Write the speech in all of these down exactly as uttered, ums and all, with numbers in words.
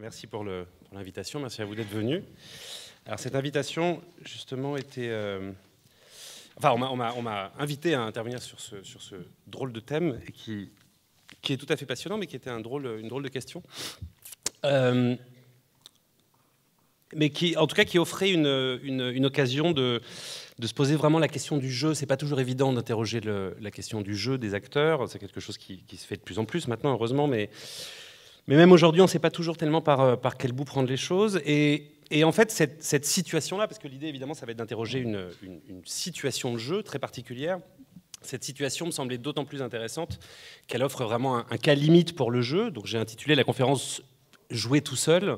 Merci pour le, pour l'invitation, merci à vous d'être venus. Alors cette invitation, justement, était... Euh, enfin, on m'a invité à intervenir sur ce, sur ce drôle de thème, et qui, qui est tout à fait passionnant, mais qui était un drôle, une drôle de question. Euh, mais qui, en tout cas, qui offrait une, une, une occasion de, de se poser vraiment la question du jeu. C'est pas toujours évident d'interroger la question du jeu des acteurs. C'est quelque chose qui, qui se fait de plus en plus maintenant, heureusement, mais... Mais même aujourd'hui, on ne sait pas toujours tellement par, par quel bout prendre les choses. Et, et en fait, cette, cette situation-là, parce que l'idée, évidemment, ça va être d'interroger une, une, une situation de jeu très particulière, cette situation me semblait d'autant plus intéressante qu'elle offre vraiment un, un cas limite pour le jeu. Donc j'ai intitulé la conférence « Jouer tout seul »,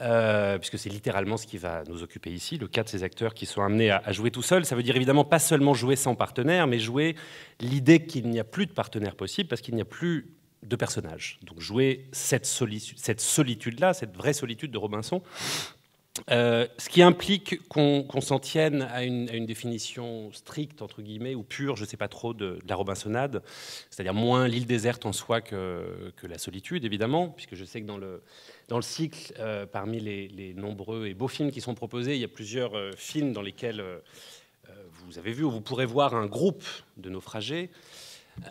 euh, puisque c'est littéralement ce qui va nous occuper ici, le cas de ces acteurs qui sont amenés à, à jouer tout seul. Ça veut dire évidemment pas seulement jouer sans partenaire, mais jouer l'idée qu'il n'y a plus de partenaire possible, parce qu'il n'y a plus... de personnages. Donc jouer cette solitude, cette solitude-là, cette vraie solitude de Robinson, euh, ce qui implique qu'on qu'on s'en tienne à une, à une définition stricte, entre guillemets, ou pure, je ne sais pas trop, de, de la Robinsonade, c'est-à-dire moins l'île déserte en soi que, que la solitude, évidemment, puisque je sais que dans le, dans le cycle, euh, parmi les, les nombreux et beaux films qui sont proposés, il y a plusieurs euh, films dans lesquels euh, vous avez vu, ou vous pourrez voir un groupe de naufragés.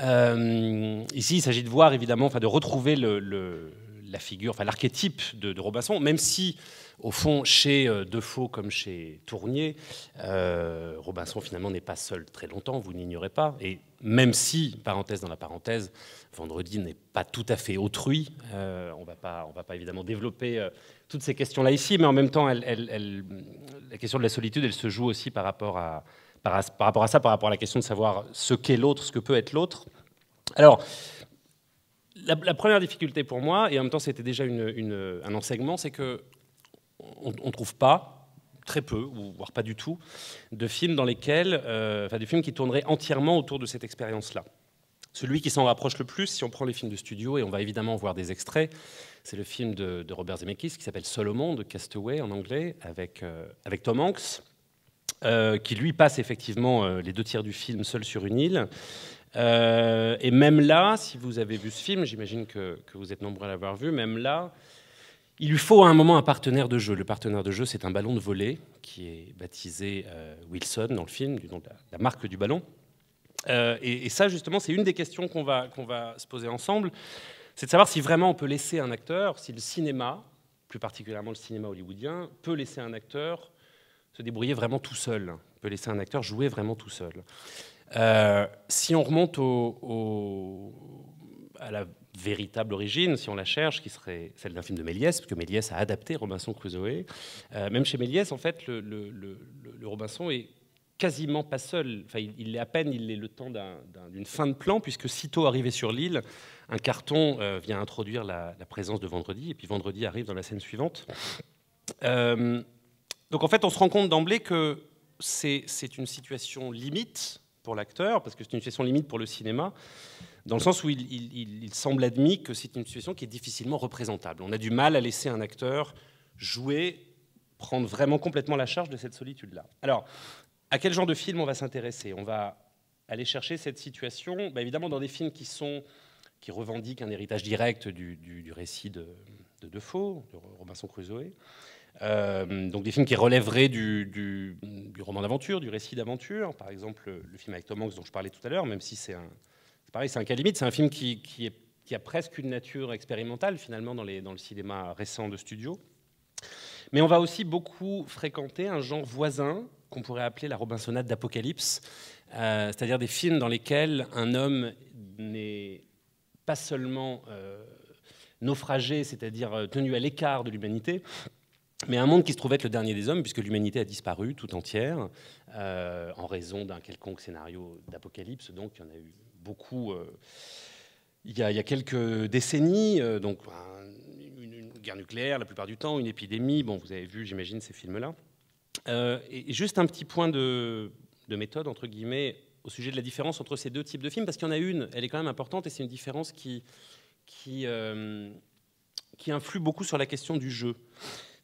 Euh, ici, il s'agit de voir évidemment, enfin de retrouver le, le, la figure, enfin l'archétype de, de Robinson, même si, au fond, chez euh, Defoe comme chez Tournier, euh, Robinson finalement n'est pas seul très longtemps, vous n'ignorez pas, et même si, parenthèse dans la parenthèse, Vendredi n'est pas tout à fait autrui, euh, on va pas, on va pas évidemment développer euh, toutes ces questions-là ici, mais en même temps, elle, elle, elle, la question de la solitude, elle se joue aussi par rapport à... Par, à, par rapport à ça, par rapport à la question de savoir ce qu'est l'autre, ce que peut être l'autre. Alors, la, la première difficulté pour moi, et en même temps c'était déjà une, une, un enseignement, c'est qu'on ne trouve pas, très peu, ou voire pas du tout, de films dans lesquels, euh, enfin, des films qui tourneraient entièrement autour de cette expérience-là. Celui qui s'en rapproche le plus, si on prend les films de studio, et on va évidemment voir des extraits, c'est le film de, de Robert Zemeckis qui s'appelle Solomon, de Castaway en anglais, avec, euh, avec Tom Hanks. Euh, qui lui passe effectivement euh, les deux tiers du film seul sur une île. Euh, et même là, si vous avez vu ce film, j'imagine que, que vous êtes nombreux à l'avoir vu, même là, il lui faut à un moment un partenaire de jeu. Le partenaire de jeu, c'est un ballon de volley qui est baptisé euh, Wilson dans le film, du nom de la, la marque du ballon. Euh, et, et ça, justement, c'est une des questions qu'on va, qu'on va se poser ensemble, c'est de savoir si vraiment on peut laisser un acteur, si le cinéma, plus particulièrement le cinéma hollywoodien, peut laisser un acteur se débrouiller vraiment tout seul. On peut laisser un acteur jouer vraiment tout seul. Euh, si on remonte au, au, à la véritable origine, si on la cherche, qui serait celle d'un film de Méliès, parce que Méliès a adapté Robinson Crusoe. Euh, même chez Méliès, en fait, le, le, le, le Robinson est quasiment pas seul. Enfin, il, il est à peine, il est le temps d'une un, fin de plan, puisque sitôt arrivé sur l'île, un carton euh, vient introduire la, la présence de Vendredi, et puis Vendredi arrive dans la scène suivante. Euh, Donc en fait, on se rend compte d'emblée que c'est une situation limite pour l'acteur, parce que c'est une situation limite pour le cinéma, dans le sens où il, il, il semble admis que c'est une situation qui est difficilement représentable. On a du mal à laisser un acteur jouer, prendre vraiment complètement la charge de cette solitude-là. Alors, à quel genre de film on va s'intéresser? On va aller chercher cette situation, bah évidemment dans des films qui, sont, qui revendiquent un héritage direct du, du, du récit de, de Defoe, de Robinson Crusoe. Euh, donc des films qui relèveraient du, du, du roman d'aventure, du récit d'aventure, par exemple le, le film avec Tom Hanks dont je parlais tout à l'heure, même si c'est pareil, c'est un cas limite, c'est un film qui, qui, est, qui a presque une nature expérimentale finalement dans, les, dans le cinéma récent de studio. Mais on va aussi beaucoup fréquenter un genre voisin qu'on pourrait appeler la Robinsonade d'Apocalypse, euh, c'est-à-dire des films dans lesquels un homme n'est pas seulement euh, naufragé, c'est-à-dire tenu à l'écart de l'humanité, mais un monde qui se trouve être le dernier des hommes, puisque l'humanité a disparu tout entière, euh, en raison d'un quelconque scénario d'apocalypse, donc il y en a eu beaucoup euh, il, y a, il y a quelques décennies, euh, donc une, une guerre nucléaire la plupart du temps, une épidémie, bon vous avez vu j'imagine ces films-là. Euh, et juste un petit point de, de méthode, entre guillemets, au sujet de la différence entre ces deux types de films, parce qu'il y en a une, elle est quand même importante, et c'est une différence qui, qui, euh, qui influe beaucoup sur la question du jeu.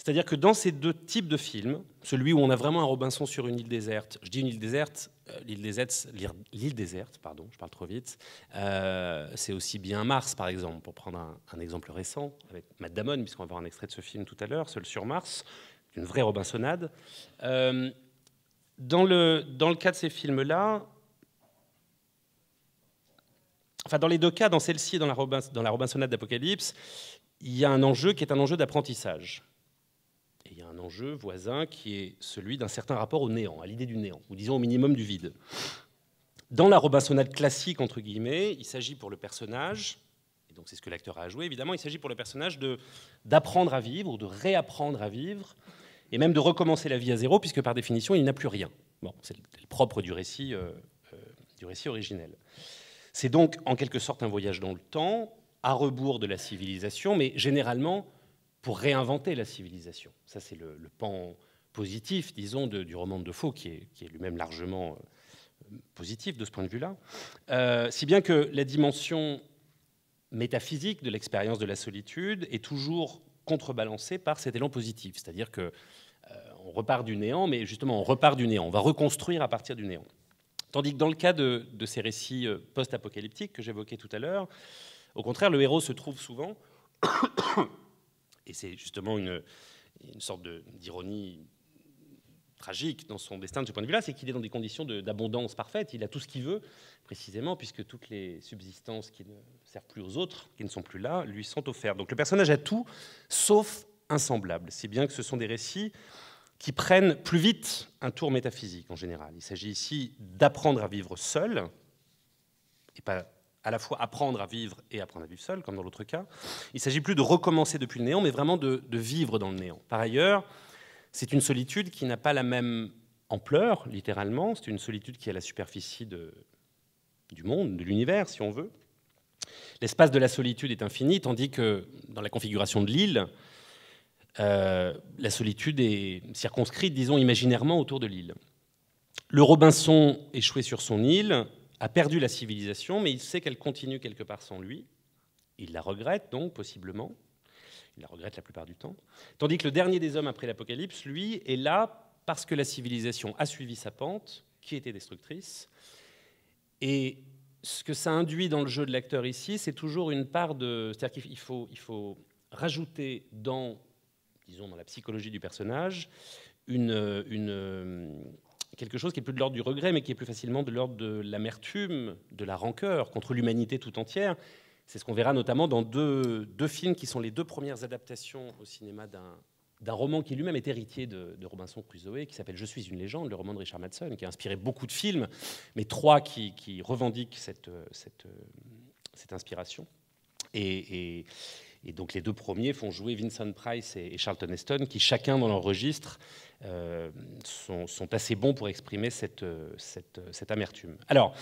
C'est-à-dire que dans ces deux types de films, celui où on a vraiment un Robinson sur une île déserte, je dis une île déserte, l'île déserte, l'île déserte, pardon, je parle trop vite, euh, c'est aussi bien Mars, par exemple, pour prendre un, un exemple récent, avec Matt Damon, puisqu'on va voir un extrait de ce film tout à l'heure, Seul sur Mars, une vraie Robinsonade. Euh, dans, le, dans le cas de ces films-là, enfin dans les deux cas, dans celle-ci et dans la, Robin, dans la Robinsonade d'Apocalypse, il y a un enjeu qui est un enjeu d'apprentissage. Et il y a un enjeu voisin qui est celui d'un certain rapport au néant, à l'idée du néant, ou disons au minimum du vide. Dans la Robinsonade classique, entre guillemets, il s'agit pour le personnage, et donc c'est ce que l'acteur a à jouer, évidemment, il s'agit pour le personnage de, d'apprendre à vivre, ou de réapprendre à vivre, et même de recommencer la vie à zéro, puisque par définition, il n'a plus rien. Bon, c'est le, le propre du récit, euh, euh, du récit originel. C'est donc en quelque sorte un voyage dans le temps, à rebours de la civilisation, mais généralement pour réinventer la civilisation. Ça, c'est le, le pan positif, disons, de, du roman de Defoe, qui est, qui est lui-même largement positif de ce point de vue-là. Euh, si bien que la dimension métaphysique de l'expérience de la solitude est toujours contrebalancée par cet élan positif. C'est-à-dire qu'on euh, repart du néant, mais justement, on repart du néant. On va reconstruire à partir du néant. Tandis que dans le cas de, de ces récits post-apocalyptiques que j'évoquais tout à l'heure, au contraire, le héros se trouve souvent, et c'est justement une, une sorte de, d'ironie tragique dans son destin de ce point de vue-là, c'est qu'il est dans des conditions de, d'abondance parfaite, il a tout ce qu'il veut, précisément, puisque toutes les subsistances qui ne servent plus aux autres, qui ne sont plus là, lui sont offertes. Donc le personnage a tout, sauf insemblable, si bien que ce sont des récits qui prennent plus vite un tour métaphysique en général. Il s'agit ici d'apprendre à vivre seul, et pas à la fois apprendre à vivre et apprendre à vivre seul, comme dans l'autre cas. Il ne s'agit plus de recommencer depuis le néant, mais vraiment de, de vivre dans le néant. Par ailleurs, c'est une solitude qui n'a pas la même ampleur, littéralement. C'est une solitude qui est à la superficie de, du monde, de l'univers, si on veut. L'espace de la solitude est infini, tandis que dans la configuration de l'île, euh, la solitude est circonscrite, disons, imaginairement autour de l'île. Le Robinson échoué sur son île a perdu la civilisation, mais il sait qu'elle continue quelque part sans lui. Il la regrette donc, possiblement. Il la regrette la plupart du temps. Tandis que le dernier des hommes après l'Apocalypse, lui, est là parce que la civilisation a suivi sa pente, qui était destructrice. Et ce que ça induit dans le jeu de l'acteur ici, c'est toujours une part de... C'est-à-dire qu'il faut, il faut rajouter dans, disons, dans la psychologie du personnage, une... une quelque chose qui est plus de l'ordre du regret, mais qui est plus facilement de l'ordre de l'amertume, de la rancœur contre l'humanité tout entière. C'est ce qu'on verra notamment dans deux, deux films qui sont les deux premières adaptations au cinéma d'un, d'un roman qui lui-même est héritier de, de Robinson Crusoe, qui s'appelle « Je suis une légende », le roman de Richard Madsen, qui a inspiré beaucoup de films, mais trois qui, qui revendiquent cette, cette, cette inspiration. Et, et, et donc les deux premiers font jouer Vincent Price et, et Charlton Heston, qui chacun dans leur registre Euh, sont, sont assez bons pour exprimer cette, cette, cette amertume. Alors,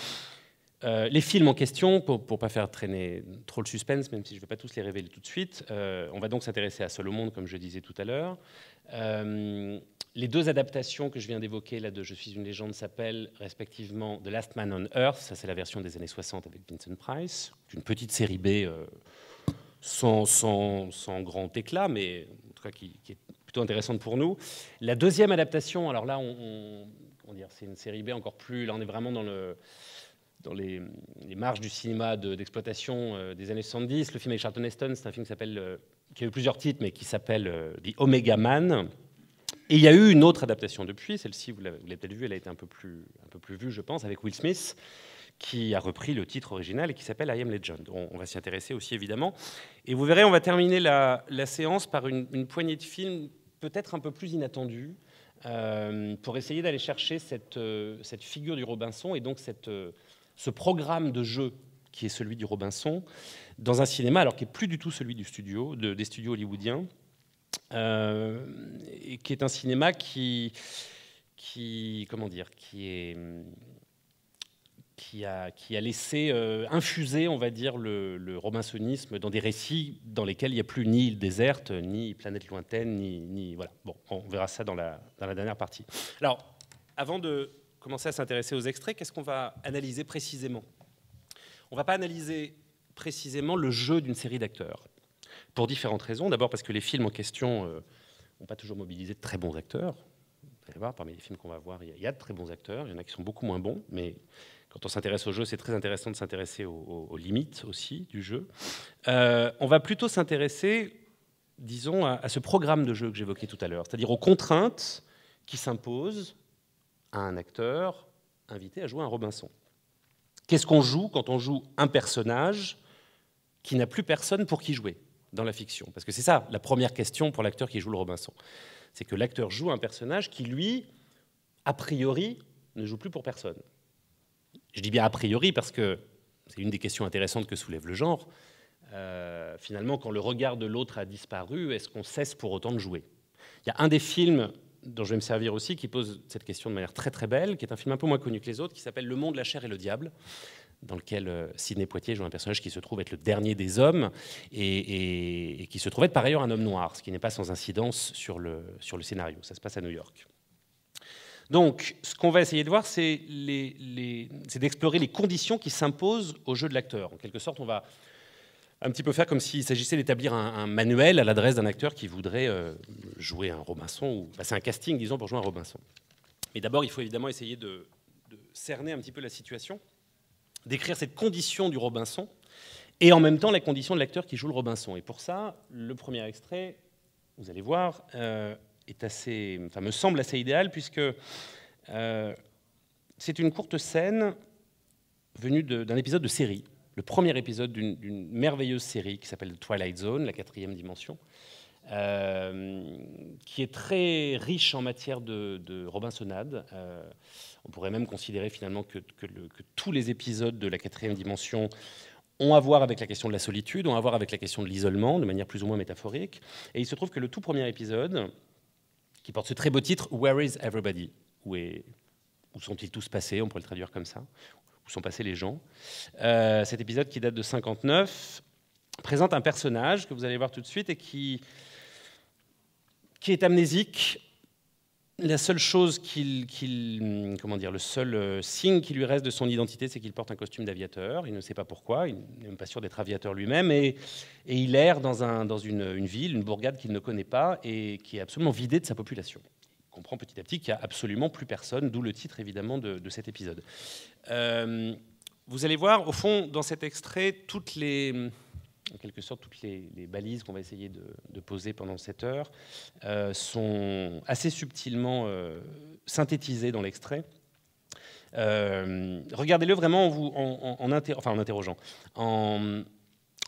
euh, les films en question, pour ne pas faire traîner trop le suspense, même si je ne vais pas tous les révéler tout de suite, euh, on va donc s'intéresser à Solomon, comme je disais tout à l'heure. Euh, les deux adaptations que je viens d'évoquer, là, de Je suis une légende, s'appellent respectivement The Last Man on Earth, ça c'est la version des années soixante avec Vincent Price, une petite série B euh, sans, sans, sans grand éclat, mais en tout cas qui, qui est intéressante pour nous. La deuxième adaptation, alors là, on, on, on dire, c'est une série B encore plus, là on est vraiment dans, le, dans les, les marges du cinéma de, d'exploitation euh, des années soixante-dix. Le film avec Charlton Heston, c'est un film qui, s'appelle, euh, qui a eu plusieurs titres, mais qui s'appelle euh, The Omega Man. Et il y a eu une autre adaptation depuis, celle-ci, vous l'avez, vous l'avez peut-être vue, elle a été un peu, plus, un peu plus vue, je pense, avec Will Smith, qui a repris le titre original et qui s'appelle I Am Legend. On, on va s'y intéresser aussi, évidemment. Et vous verrez, on va terminer la, la séance par une, une poignée de films peut-être un peu plus inattendu, euh, pour essayer d'aller chercher cette, euh, cette figure du Robinson et donc cette, euh, ce programme de jeu qui est celui du Robinson dans un cinéma alors qui n'est plus du tout celui du studio, de, des studios hollywoodiens, euh, et qui est un cinéma qui, qui, comment dire, qui est... Qui a, qui a laissé euh, infuser, on va dire, le, le robinsonisme dans des récits dans lesquels il n'y a plus ni île déserte, ni planète lointaine, ni, ni... Voilà, bon, on verra ça dans la, dans la dernière partie. Alors, avant de commencer à s'intéresser aux extraits, qu'est-ce qu'on va analyser précisément? On ne va pas analyser précisément le jeu d'une série d'acteurs, pour différentes raisons. D'abord parce que les films en question euh, n'ont pas toujours mobilisé de très bons acteurs. Vous allez voir, parmi les films qu'on va voir, il y a de très bons acteurs, il y en a qui sont beaucoup moins bons, mais quand on s'intéresse au jeu, c'est très intéressant de s'intéresser aux, aux limites aussi du jeu. Euh, on va plutôt s'intéresser, disons, à, à ce programme de jeu que j'évoquais tout à l'heure, c'est-à-dire aux contraintes qui s'imposent à un acteur invité à jouer un Robinson. Qu'est-ce qu'on joue quand on joue un personnage qui n'a plus personne pour qui jouer dans la fiction? Parce que c'est ça la première question pour l'acteur qui joue le Robinson. C'est que l'acteur joue un personnage qui, lui, a priori, ne joue plus pour personne. Je dis bien a priori parce que c'est une des questions intéressantes que soulève le genre. Euh, finalement, quand le regard de l'autre a disparu, est-ce qu'on cesse pour autant de jouer? Il y a un des films dont je vais me servir aussi, qui pose cette question de manière très très belle, qui est un film un peu moins connu que les autres, qui s'appelle « Le monde, la chair et le diable », dans lequel Sidney Poitier joue un personnage qui se trouve être le dernier des hommes et, et, et qui se trouve être par ailleurs un homme noir, ce qui n'est pas sans incidence sur le, sur le scénario. Ça se passe à New York. Donc, ce qu'on va essayer de voir, c'est les, les, c'est d'explorer les conditions qui s'imposent au jeu de l'acteur. En quelque sorte, on va un petit peu faire comme s'il s'agissait d'établir un, un manuel à l'adresse d'un acteur qui voudrait euh, jouer un Robinson, ou passer ben un casting, disons, pour jouer un Robinson. Mais d'abord, il faut évidemment essayer de, de cerner un petit peu la situation, d'écrire cette condition du Robinson, et en même temps la condition de l'acteur qui joue le Robinson. Et pour ça, le premier extrait, vous allez voir, euh, est assez, enfin, me semble assez idéal, puisque euh, c'est une courte scène venue d'un épisode de série. Le premier épisode d'une merveilleuse série qui s'appelle Twilight Zone, la quatrième dimension, euh, qui est très riche en matière de, de Robinsonade. Euh, on pourrait même considérer finalement que, que, le, que tous les épisodes de la quatrième dimension ont à voir avec la question de la solitude, ont à voir avec la question de l'isolement, de manière plus ou moins métaphorique. Et il se trouve que le tout premier épisode, qui porte ce très beau titre « Where is everybody ?» Où, où sont-ils tous passés? On pourrait le traduire comme ça. Où sont passés les gens. Euh, cet épisode, qui date de cinquante-neuf, présente un personnage que vous allez voir tout de suite et qui, qui est amnésique. La seule chose qu'il, qu'il, comment dire, le seul signe qui lui reste de son identité, c'est qu'il porte un costume d'aviateur. Il ne sait pas pourquoi, il n'est même pas sûr d'être aviateur lui-même, et, et il erre dans, un, dans une, une ville, une bourgade qu'il ne connaît pas et qui est absolument vidée de sa population. On comprend petit à petit qu'il n'y a absolument plus personne, d'où le titre évidemment de, de cet épisode. Euh, vous allez voir, au fond, dans cet extrait, toutes les, en quelque sorte, toutes les, les balises qu'on va essayer de, de poser pendant cette heure euh, sont assez subtilement euh, synthétisées dans l'extrait. Euh, regardez-le vraiment en, vous, en, en, en, inter, enfin, en interrogeant, en...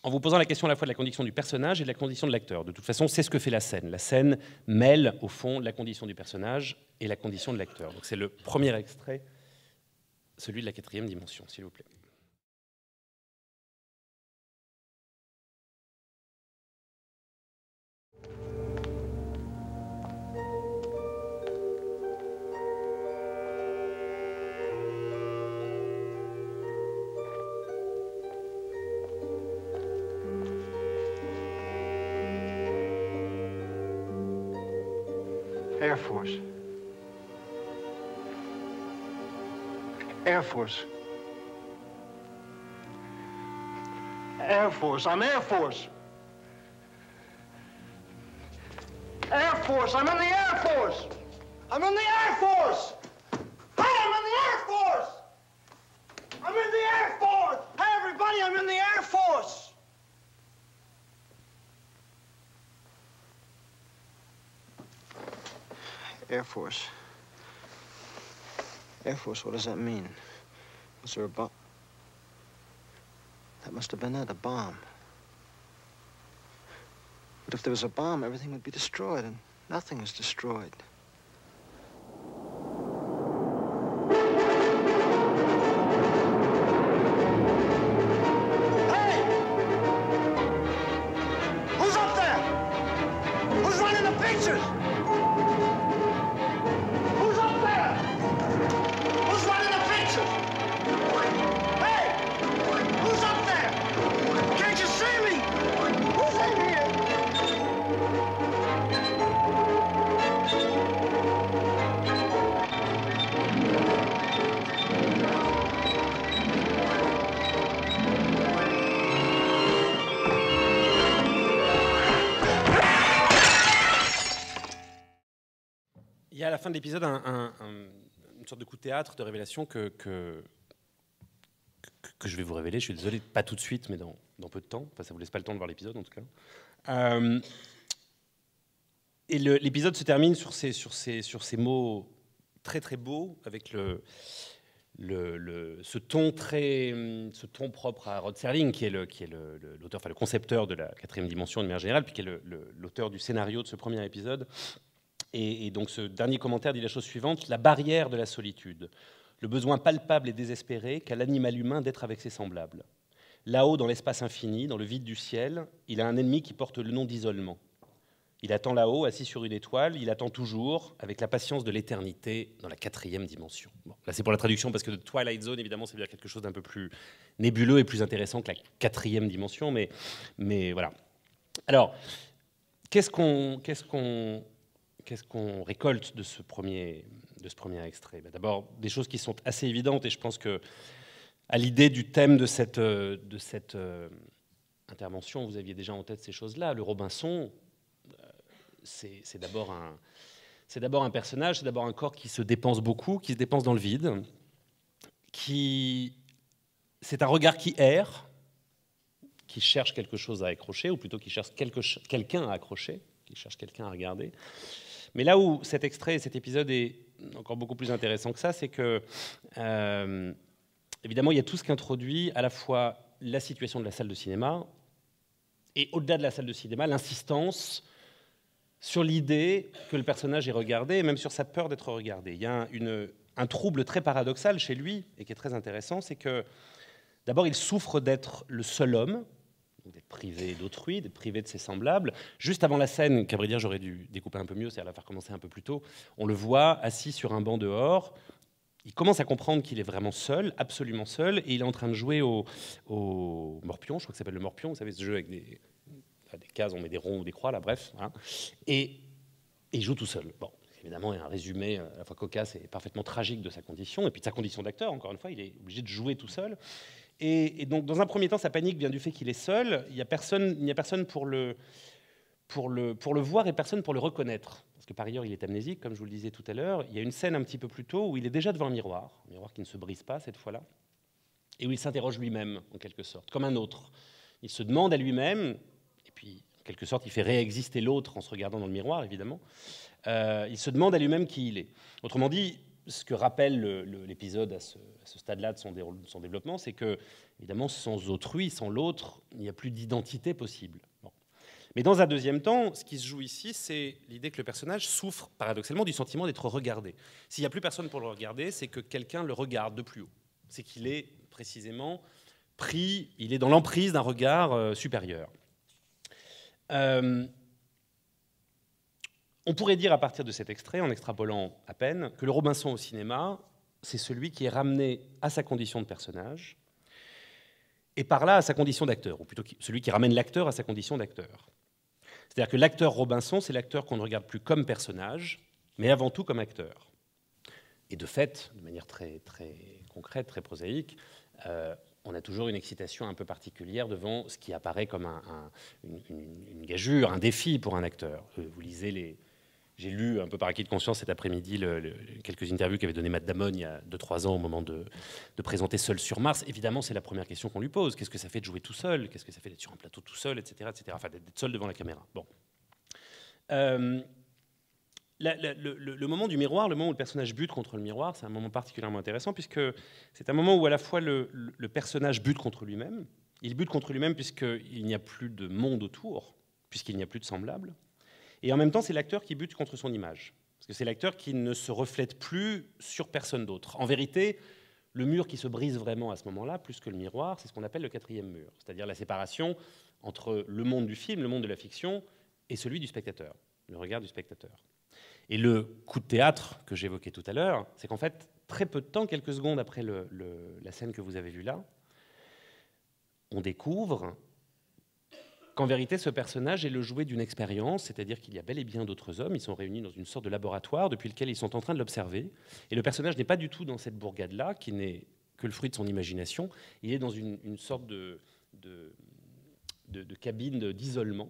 en vous posant la question à la fois de la condition du personnage et de la condition de l'acteur. De toute façon, c'est ce que fait la scène. La scène mêle, au fond, la condition du personnage et la condition de l'acteur. Donc c'est le premier extrait, celui de la quatrième dimension, s'il vous plaît. Air Force. Air Force. Air Force. I'm Air Force. Air Force. I'm in the Air Force. I'm in the Air Force. Hey, I'm in the Air Force. I'm in the Air Force. Hey, everybody, I'm in the Air Force. Air Force. Air Force, what does that mean? Was there a bomb? That must have been it, a bomb. But if there was a bomb, everything would be destroyed, and nothing is destroyed. Thank you. fin de l'épisode un, un, un, une sorte de coup de théâtre, de révélation que, que, que, que je vais vous révéler. Je suis désolé, pas tout de suite, mais dans, dans peu de temps. Enfin, ça ne vous laisse pas le temps de voir l'épisode, en tout cas. Euh, et l'épisode se termine sur ces, sur, ces, sur ces mots très, très beaux, avec le... Le, le, ce, ton très, ce ton propre à Rod Serling, qui est l'auteur, le, qui est le, le, enfin le concepteur de la quatrième dimension de manière générale, puis qui est l'auteur du scénario de ce premier épisode. Et, et donc ce dernier commentaire dit la chose suivante: la barrière de la solitude, le besoin palpable et désespéré qu'a l'animal humain d'être avec ses semblables. Là-haut, dans l'espace infini, dans le vide du ciel, il a un ennemi qui porte le nom d'isolement. Il attend là-haut, assis sur une étoile, il attend toujours, avec la patience de l'éternité, dans la quatrième dimension. Bon, là, c'est pour la traduction, parce que de Twilight Zone, évidemment, c'est bien quelque chose d'un peu plus nébuleux et plus intéressant que la quatrième dimension, mais, mais voilà. Alors, qu'est-ce qu'on qu'est-ce qu'on, qu'est-ce qu'on récolte de ce premier, de ce premier extrait? Ben, d'abord, des choses qui sont assez évidentes, et je pense que à l'idée du thème de cette, de cette euh, intervention, vous aviez déjà en tête ces choses-là. Le Robinson... C'est d'abord un, un personnage, c'est d'abord un corps qui se dépense beaucoup, qui se dépense dans le vide, qui, c'est un regard qui erre, qui cherche quelque chose à accrocher, ou plutôt qui cherche quelque, quelqu'un à accrocher, qui cherche quelqu'un à regarder. Mais là où cet extrait, cet épisode est encore beaucoup plus intéressant que ça, c'est que, euh, évidemment, il y a tout ce qu'introduit à la fois la situation de la salle de cinéma, et au-delà de la salle de cinéma, l'insistance sur l'idée que le personnage est regardé, et même sur sa peur d'être regardé. Il y a une, un trouble très paradoxal chez lui, et qui est très intéressant, c'est que, d'abord, il souffre d'être le seul homme, d'être privé d'autrui, d'être privé de ses semblables. Juste avant la scène, qu'à vrai dire, j'aurais dû découper un peu mieux, c'est-à-dire la faire commencer un peu plus tôt, on le voit assis sur un banc dehors, il commence à comprendre qu'il est vraiment seul, absolument seul, et il est en train de jouer au, au morpion, je crois que ça s'appelle le morpion, vous savez, ce jeu avec des... des cases, on met des ronds ou des croix, là, bref. Voilà. Et, et il joue tout seul. Bon, évidemment, il y a un résumé à la fois cocasse et parfaitement tragique de sa condition, et puis de sa condition d'acteur, encore une fois, il est obligé de jouer tout seul. Et, et donc, dans un premier temps, sa panique vient du fait qu'il est seul, il n'y a personne, il n'y a personne pour, le, pour, le, pour le voir et personne pour le reconnaître. Parce que par ailleurs, il est amnésique, comme je vous le disais tout à l'heure. Il y a une scène un petit peu plus tôt où il est déjà devant un miroir, un miroir qui ne se brise pas cette fois-là, et où il s'interroge lui-même, en quelque sorte, comme un autre. Il se demande à lui-même... Puis, en quelque sorte, il fait réexister l'autre en se regardant dans le miroir, évidemment. Euh, il se demande à lui-même qui il est. Autrement dit, ce que rappelle l'épisode à ce, ce stade-là de son, dé son développement, c'est que, évidemment, sans autrui, sans l'autre, il n'y a plus d'identité possible. Bon. Mais dans un deuxième temps, ce qui se joue ici, c'est l'idée que le personnage souffre, paradoxalement, du sentiment d'être regardé. S'il n'y a plus personne pour le regarder, c'est que quelqu'un le regarde de plus haut. C'est qu'il est, précisément, pris, il est dans l'emprise d'un regard euh, supérieur. Euh, on pourrait dire à partir de cet extrait, en extrapolant à peine, que le Robinson au cinéma, c'est celui qui est ramené à sa condition de personnage, et par là à sa condition d'acteur, ou plutôt celui qui ramène l'acteur à sa condition d'acteur. C'est-à-dire que l'acteur Robinson, c'est l'acteur qu'on ne regarde plus comme personnage, mais avant tout comme acteur. Et de fait, de manière très, très concrète, très prosaïque, euh, on a toujours une excitation un peu particulière devant ce qui apparaît comme un, un, une, une gageure, un défi pour un acteur. Vous lisez les... J'ai lu un peu par acquis de conscience cet après-midi le, le, quelques interviews qu'avait donné Matt Damon il y a deux trois ans au moment de, de présenter Seul sur Mars. Évidemment, c'est la première question qu'on lui pose. Qu'est-ce que ça fait de jouer tout seul? Qu'est-ce que ça fait d'être sur un plateau tout seul, et cetera, et cetera. Enfin, d'être seul devant la caméra. Bon. Euh, la, la, le, le moment du miroir, le moment où le personnage bute contre le miroir, c'est un moment particulièrement intéressant puisque c'est un moment où à la fois le, le personnage bute contre lui-même, il bute contre lui-même puisqu'il n'y a plus de monde autour, puisqu'il n'y a plus de semblable, et en même temps c'est l'acteur qui bute contre son image, parce que c'est l'acteur qui ne se reflète plus sur personne d'autre. En vérité, le mur qui se brise vraiment à ce moment-là, plus que le miroir, c'est ce qu'on appelle le quatrième mur, c'est-à-dire la séparation entre le monde du film, le monde de la fiction, et celui du spectateur, le regard du spectateur. Et le coup de théâtre que j'évoquais tout à l'heure, c'est qu'en fait, très peu de temps, quelques secondes après le, le, la scène que vous avez vue là, on découvre qu'en vérité, ce personnage est le jouet d'une expérience, c'est-à-dire qu'il y a bel et bien d'autres hommes, ils sont réunis dans une sorte de laboratoire depuis lequel ils sont en train de l'observer, et le personnage n'est pas du tout dans cette bourgade-là, qui n'est que le fruit de son imagination, il est dans une, une sorte de, de, de, de cabine d'isolement,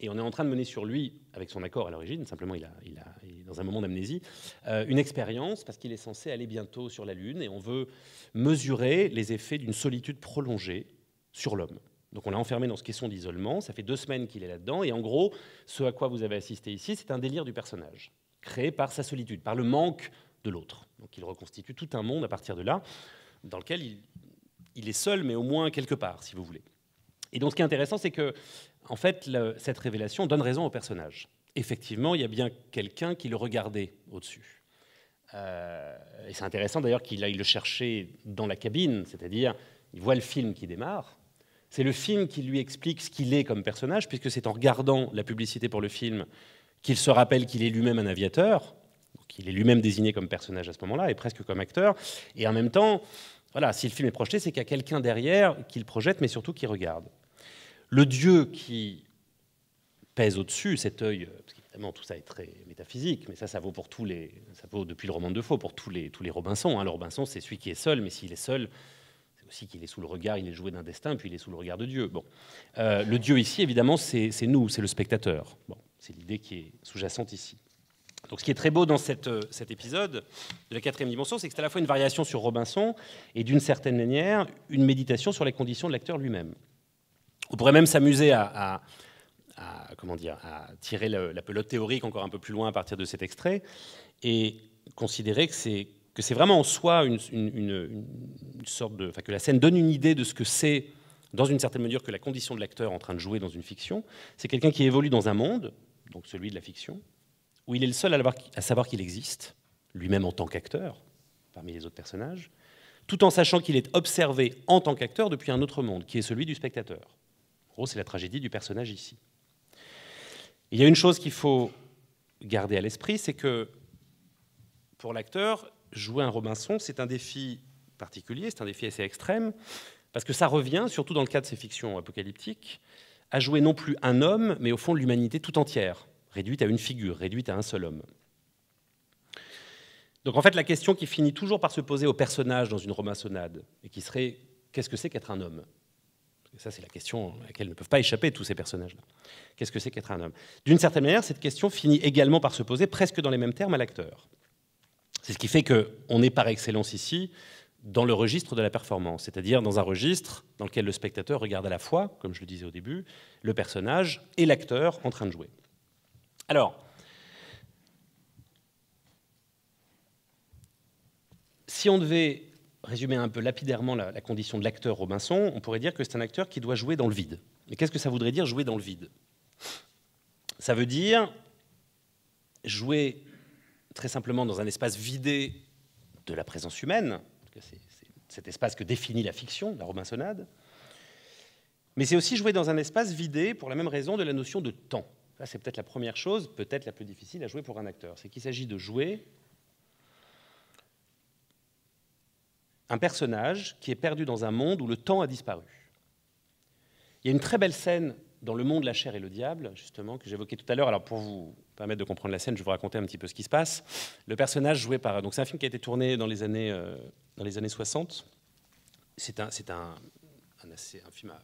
Et on est en train de mener sur lui, avec son accord à l'origine, simplement il, a, il, a, il est dans un moment d'amnésie, euh, une expérience, parce qu'il est censé aller bientôt sur la Lune, et on veut mesurer les effets d'une solitude prolongée sur l'homme. Donc on l'a enfermé dans ce caisson d'isolement, ça fait deux semaines qu'il est là-dedans, et en gros, ce à quoi vous avez assisté ici, c'est un délire du personnage, créé par sa solitude, par le manque de l'autre. Donc il reconstitue tout un monde à partir de là, dans lequel il, il est seul, mais au moins quelque part, si vous voulez. Et donc ce qui est intéressant, c'est que en fait, le, cette révélation donne raison au personnage. Effectivement, il y a bien quelqu'un qui le regardait au-dessus. Euh, et c'est intéressant d'ailleurs qu'il aille le chercher dans la cabine, c'est-à-dire il voit le film qui démarre. C'est le film qui lui explique ce qu'il est comme personnage, puisque c'est en regardant la publicité pour le film qu'il se rappelle qu'il est lui-même un aviateur, qu'il est lui-même désigné comme personnage à ce moment-là, et presque comme acteur. Et en même temps, voilà, si le film est projeté, c'est qu'il y a quelqu'un derrière qui le projette, mais surtout qui regarde. Le Dieu qui pèse au-dessus, cet œil, parce qu'évidemment tout ça est très métaphysique, mais ça, ça vaut pour tous les, ça vaut depuis le roman de Defoe, pour tous les, tous les Robinson. Hein. Le Robinson, c'est celui qui est seul, mais s'il est seul, c'est aussi qu'il est sous le regard, il est joué d'un destin, puis il est sous le regard de Dieu. Bon. Euh, le Dieu ici, évidemment, c'est nous, c'est le spectateur. Bon, c'est l'idée qui est sous-jacente ici. Donc ce qui est très beau dans cette, cet épisode de la quatrième dimension, c'est que c'est à la fois une variation sur Robinson et d'une certaine manière, une méditation sur les conditions de l'acteur lui-même. On pourrait même s'amuser à, à, à, comment dire, à tirer le, la pelote théorique encore un peu plus loin à partir de cet extrait et considérer que c'est que c'est vraiment en soi une, une, une, une sorte de... Enfin, que la scène donne une idée de ce que c'est, dans une certaine mesure, que la condition de l'acteur en train de jouer dans une fiction. C'est quelqu'un qui évolue dans un monde, donc celui de la fiction, où il est le seul à, à savoir qu'il existe, lui-même en tant qu'acteur, parmi les autres personnages, tout en sachant qu'il est observé en tant qu'acteur depuis un autre monde, qui est celui du spectateur. En gros, c'est la tragédie du personnage ici. Et il y a une chose qu'il faut garder à l'esprit, c'est que pour l'acteur, jouer un Robinson, c'est un défi particulier, c'est un défi assez extrême, parce que ça revient, surtout dans le cas de ces fictions apocalyptiques, à jouer non plus un homme, mais au fond l'humanité tout entière, réduite à une figure, réduite à un seul homme. Donc en fait, la question qui finit toujours par se poser au personnage dans une romansonnade, et qui serait, qu'est-ce que c'est qu'être un homme? Et ça, c'est la question à laquelle ne peuvent pas échapper tous ces personnages-là. Qu'est-ce que c'est qu'être un homme? D'une certaine manière, cette question finit également par se poser presque dans les mêmes termes à l'acteur. C'est ce qui fait qu'on est par excellence ici dans le registre de la performance, c'est-à-dire dans un registre dans lequel le spectateur regarde à la fois, comme je le disais au début, le personnage et l'acteur en train de jouer. Alors, si on devait résumer un peu lapidairement la, la condition de l'acteur Robinson, on pourrait dire que c'est un acteur qui doit jouer dans le vide. Mais qu'est-ce que ça voudrait dire, jouer dans le vide? Ça veut dire jouer très simplement dans un espace vidé de la présence humaine, c'est cet espace que définit la fiction, la Robinsonade, mais c'est aussi jouer dans un espace vidé pour la même raison de la notion de temps. Là, c'est peut-être la première chose, peut-être la plus difficile à jouer pour un acteur. C'est qu'il s'agit de jouer un personnage qui est perdu dans un monde où le temps a disparu. Il y a une très belle scène dans Le Monde, la chair et le diable, justement, que j'évoquais tout à l'heure. Alors, pour vous permettre de comprendre la scène, je vais vous raconter un petit peu ce qui se passe. Le personnage joué par... Donc, c'est un film qui a été tourné dans les années, euh, dans les années soixante. C'est un, c'est un, un, assez, un film à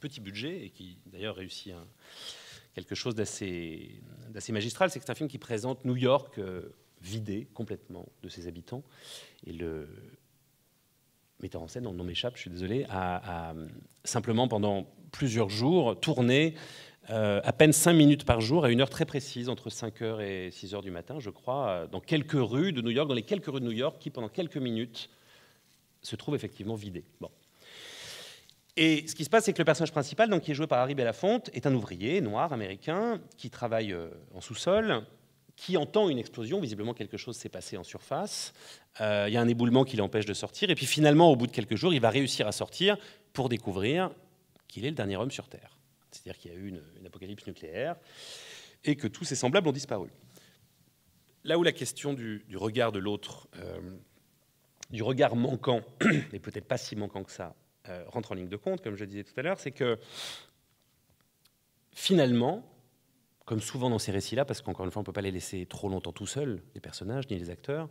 petit budget et qui, d'ailleurs, réussit un... quelque chose d'assez magistral, c'est que c'est un film qui présente New York euh, vidé complètement de ses habitants. Et le metteur en scène, dont le nom m'échappe, je suis désolé, a, a simplement pendant plusieurs jours tourné euh, à peine cinq minutes par jour à une heure très précise, entre cinq heures et six heures du matin, je crois, dans quelques rues de New York, dans les quelques rues de New York qui, pendant quelques minutes, se trouvent effectivement vidées. Bon. Et ce qui se passe, c'est que le personnage principal, donc, qui est joué par Harry Belafonte, est un ouvrier noir américain qui travaille euh, en sous-sol, qui entend une explosion, visiblement quelque chose s'est passé en surface, il euh, y a un éboulement qui l'empêche de sortir, et puis finalement, au bout de quelques jours, il va réussir à sortir pour découvrir qu'il est le dernier homme sur Terre. C'est-à-dire qu'il y a eu une, une apocalypse nucléaire et que tous ses semblables ont disparu. Là où la question du, du regard de l'autre, euh, du regard manquant, et peut-être pas si manquant que ça, Euh, rentre en ligne de compte, comme je disais tout à l'heure, c'est que finalement, comme souvent dans ces récits-là, parce qu'encore une fois, on ne peut pas les laisser trop longtemps tout seuls, les personnages ni les acteurs,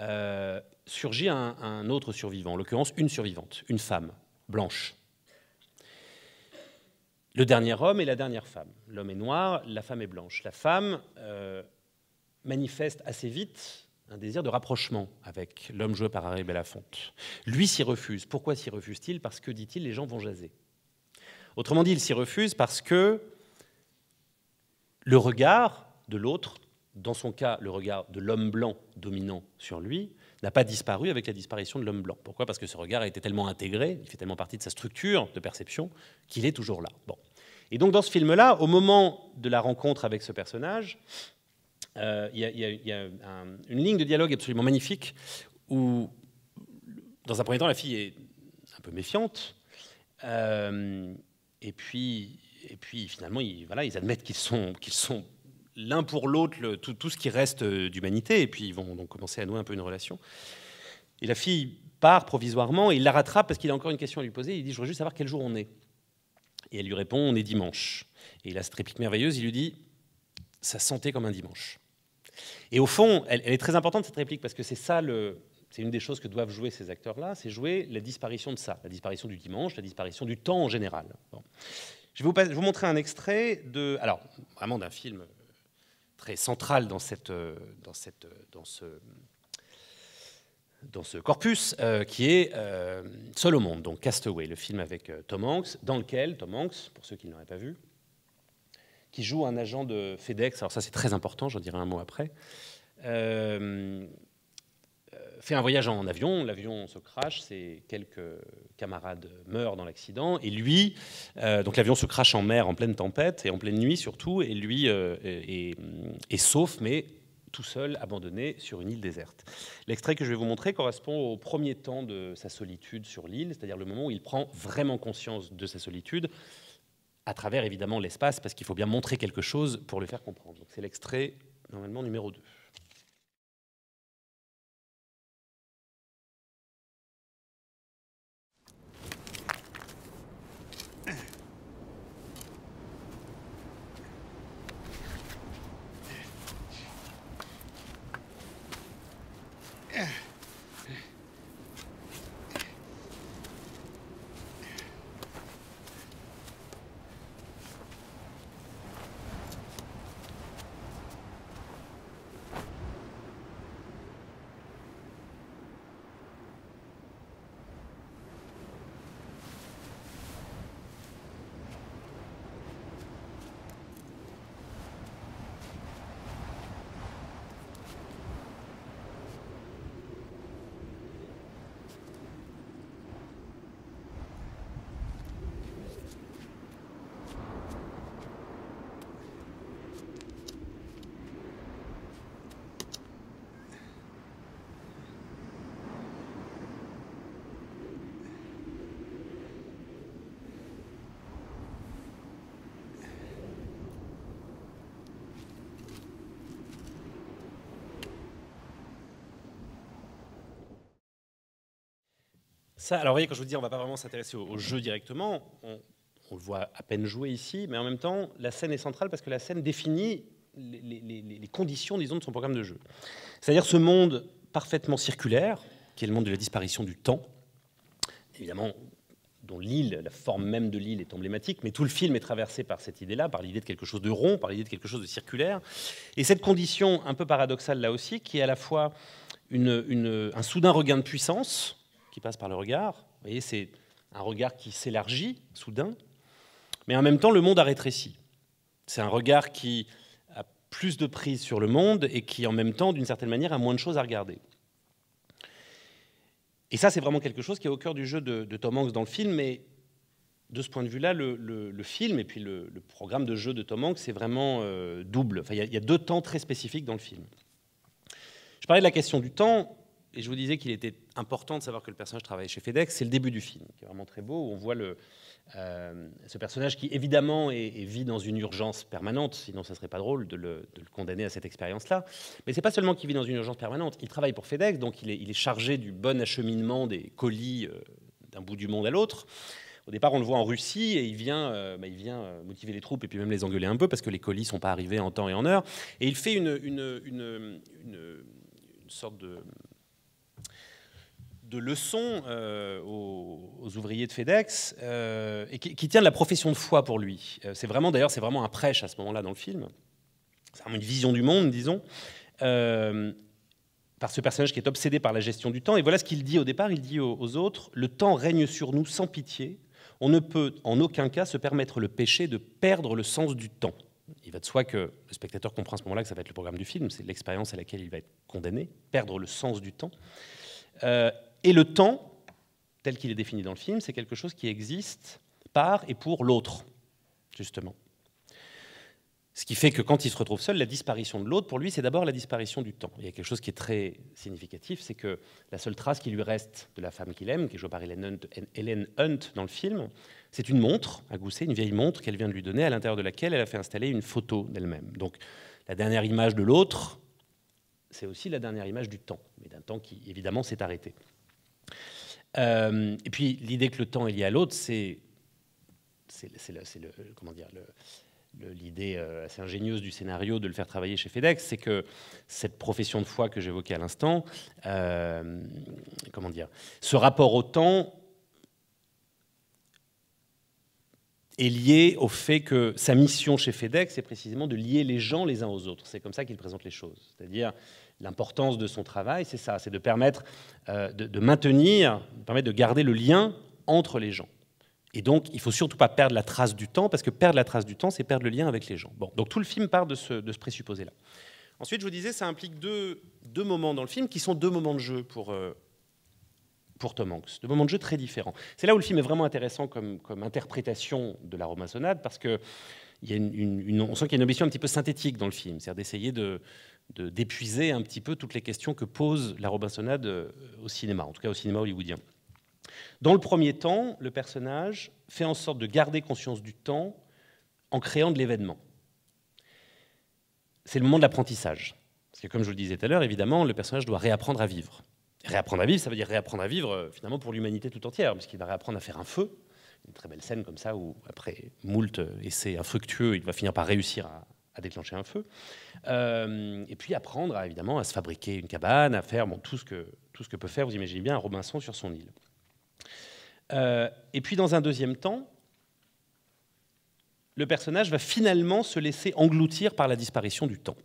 euh, surgit un, un autre survivant, en l'occurrence une survivante, une femme blanche. le dernier homme et la dernière femme. L'homme est noir, la femme est blanche. La femme euh, manifeste assez vite un désir de rapprochement avec l'homme joué par Harry Belafonte. Lui s'y refuse. Pourquoi s'y refuse-t-il? Parce que, dit-il, les gens vont jaser. Autrement dit, il s'y refuse parce que le regard de l'autre, dans son cas, le regard de l'homme blanc dominant sur lui, n'a pas disparu avec la disparition de l'homme blanc. Pourquoi? Parce que ce regard a été tellement intégré, il fait tellement partie de sa structure de perception, qu'il est toujours là. Bon. Et donc, dans ce film-là, au moment de la rencontre avec ce personnage, il euh, y a, y a, y a un, une ligne de dialogue absolument magnifique où, dans un premier temps, la fille est un peu méfiante, euh, et, puis, et puis, finalement, ils, voilà, ils admettent qu'ils sont... qu'ils sont l'un pour l'autre, tout, tout ce qui reste d'humanité, et puis ils vont donc commencer à nouer un peu une relation. Et la fille part provisoirement, et il la rattrape parce qu'il a encore une question à lui poser, il dit « je voudrais juste savoir quel jour on est ». Et elle lui répond « on est dimanche ». Et il a cette réplique merveilleuse, il lui dit « ça sentait comme un dimanche ». Et au fond, elle, elle est très importante cette réplique, parce que c'est ça le... C'est une des choses que doivent jouer ces acteurs-là, c'est jouer la disparition de ça, la disparition du dimanche, la disparition du temps en général. Bon. Je vais vous, je vous montrer un extrait de... Alors, vraiment d'un film... très centrale dans, cette, dans, cette, dans, ce, dans ce corpus, euh, qui est euh, Seul au monde, donc Castaway, le film avec euh, Tom Hanks, dans lequel Tom Hanks, pour ceux qui ne l'auraient pas vu, qui joue un agent de FedEx, alors ça c'est très important, j'en dirai un mot après, euh, fait un voyage en avion, l'avion se crache, ses quelques camarades meurent dans l'accident, et lui, euh, donc l'avion se crache en mer en pleine tempête, et en pleine nuit surtout, et lui euh, est, est, est sauf, mais tout seul, abandonné sur une île déserte. L'extrait que je vais vous montrer correspond au premier temps de sa solitude sur l'île, c'est-à-dire le moment où il prend vraiment conscience de sa solitude, à travers évidemment l'espace, parce qu'il faut bien montrer quelque chose pour le faire comprendre. Donc c'est l'extrait, normalement, numéro deux. Ça, alors vous voyez, quand je vous dis on ne va pas vraiment s'intéresser au, au jeu directement, on, on le voit à peine jouer ici, mais en même temps, la scène est centrale parce que la scène définit les, les, les conditions, disons, de son programme de jeu. C'est-à-dire ce monde parfaitement circulaire, qui est le monde de la disparition du temps, évidemment, dont l'île, la forme même de l'île est emblématique, mais tout le film est traversé par cette idée-là, par l'idée de quelque chose de rond, par l'idée de quelque chose de circulaire. Et cette condition un peu paradoxale là aussi, qui est à la fois une, une, un soudain regain de puissance, qui passe par le regard. Vous voyez, c'est un regard qui s'élargit, soudain, mais en même temps, le monde a rétréci. C'est un regard qui a plus de prise sur le monde et qui, en même temps, d'une certaine manière, a moins de choses à regarder. Et ça, c'est vraiment quelque chose qui est au cœur du jeu de, de Tom Hanks dans le film, et de ce point de vue-là, le, le, le film et puis le, le programme de jeu de Tom Hanks, c'est vraiment euh, double. Enfin, il y, y a deux temps très spécifiques dans le film. Je parlais de la question du temps, et je vous disais qu'il était important de savoir que le personnage travaillait chez FedEx. C'est le début du film, qui est vraiment très beau, où on voit le, euh, ce personnage qui, évidemment, est, est vit dans une urgence permanente, sinon ça ne serait pas drôle de le, de le condamner à cette expérience-là. Mais ce n'est pas seulement qu'il vit dans une urgence permanente, il travaille pour FedEx, donc il est, il est chargé du bon acheminement des colis euh, d'un bout du monde à l'autre. Au départ, on le voit en Russie et il vient, euh, bah, il vient motiver les troupes et puis même les engueuler un peu, parce que les colis ne sont pas arrivés en temps et en heure. Et il fait une, une, une, une, une sorte de... de leçons euh, aux, aux ouvriers de FedEx, euh, et qui, qui tient de la profession de foi pour lui. C'est vraiment, d'ailleurs, c'est vraiment un prêche à ce moment-là dans le film. C'est vraiment une vision du monde, disons, euh, par ce personnage qui est obsédé par la gestion du temps. Et voilà ce qu'il dit au départ, il dit aux, aux autres « Le temps règne sur nous sans pitié. On ne peut en aucun cas se permettre le péché de perdre le sens du temps. » Il va de soi que le spectateur comprend à ce moment-là que ça va être le programme du film, c'est l'expérience à laquelle il va être condamné, perdre le sens du temps. Euh, et le temps, tel qu'il est défini dans le film, c'est quelque chose qui existe par et pour l'autre, justement. Ce qui fait que quand il se retrouve seul, la disparition de l'autre, pour lui, c'est d'abord la disparition du temps. Il y a quelque chose qui est très significatif, c'est que la seule trace qui lui reste de la femme qu'il aime, qui est jouée par Helen Hunt dans le film, c'est une montre à gousset, une vieille montre qu'elle vient de lui donner, à l'intérieur de laquelle elle a fait installer une photo d'elle-même. Donc la dernière image de l'autre, c'est aussi la dernière image du temps, mais d'un temps qui, évidemment, s'est arrêté. Euh, et puis l'idée que le temps est lié à l'autre, c'est le... comment dire le, l'idée assez ingénieuse du scénario de le faire travailler chez FedEx, c'est que cette profession de foi que j'évoquais à l'instant, euh, comment dire, ce rapport au temps est lié au fait que sa mission chez FedEx est précisément de lier les gens les uns aux autres. C'est comme ça qu'il présente les choses. C'est-à-dire l'importance de son travail, c'est ça, c'est de permettre euh, de, de maintenir, de permettre de garder le lien entre les gens. Et donc, il ne faut surtout pas perdre la trace du temps, parce que perdre la trace du temps, c'est perdre le lien avec les gens. Bon, donc tout le film part de ce, de ce présupposé-là. Ensuite, je vous disais, ça implique deux, deux moments dans le film qui sont deux moments de jeu pour, euh, pour Tom Hanks, deux moments de jeu très différents. C'est là où le film est vraiment intéressant comme, comme interprétation de la romansonade, parce qu'on sent qu'il y a une ambition un petit peu synthétique dans le film, c'est-à-dire d'essayer de... d'épuiser un petit peu toutes les questions que pose la romansonade au cinéma, en tout cas au cinéma hollywoodien. Dans le premier temps, le personnage fait en sorte de garder conscience du temps en créant de l'événement. C'est le moment de l'apprentissage. Parce que comme je vous le disais tout à l'heure, évidemment, le personnage doit réapprendre à vivre. Réapprendre à vivre, ça veut dire réapprendre à vivre finalement pour l'humanité tout entière, puisqu'il va réapprendre à faire un feu. Une très belle scène comme ça où, après moult essais infructueux, il va finir par réussir à... à déclencher un feu, euh, et puis apprendre à, évidemment à se fabriquer une cabane, à faire bon, tout, ce que, tout ce que peut faire, vous imaginez bien, un Robinson sur son île. Euh, et puis dans un deuxième temps, le personnage va finalement se laisser engloutir par la disparition du temps.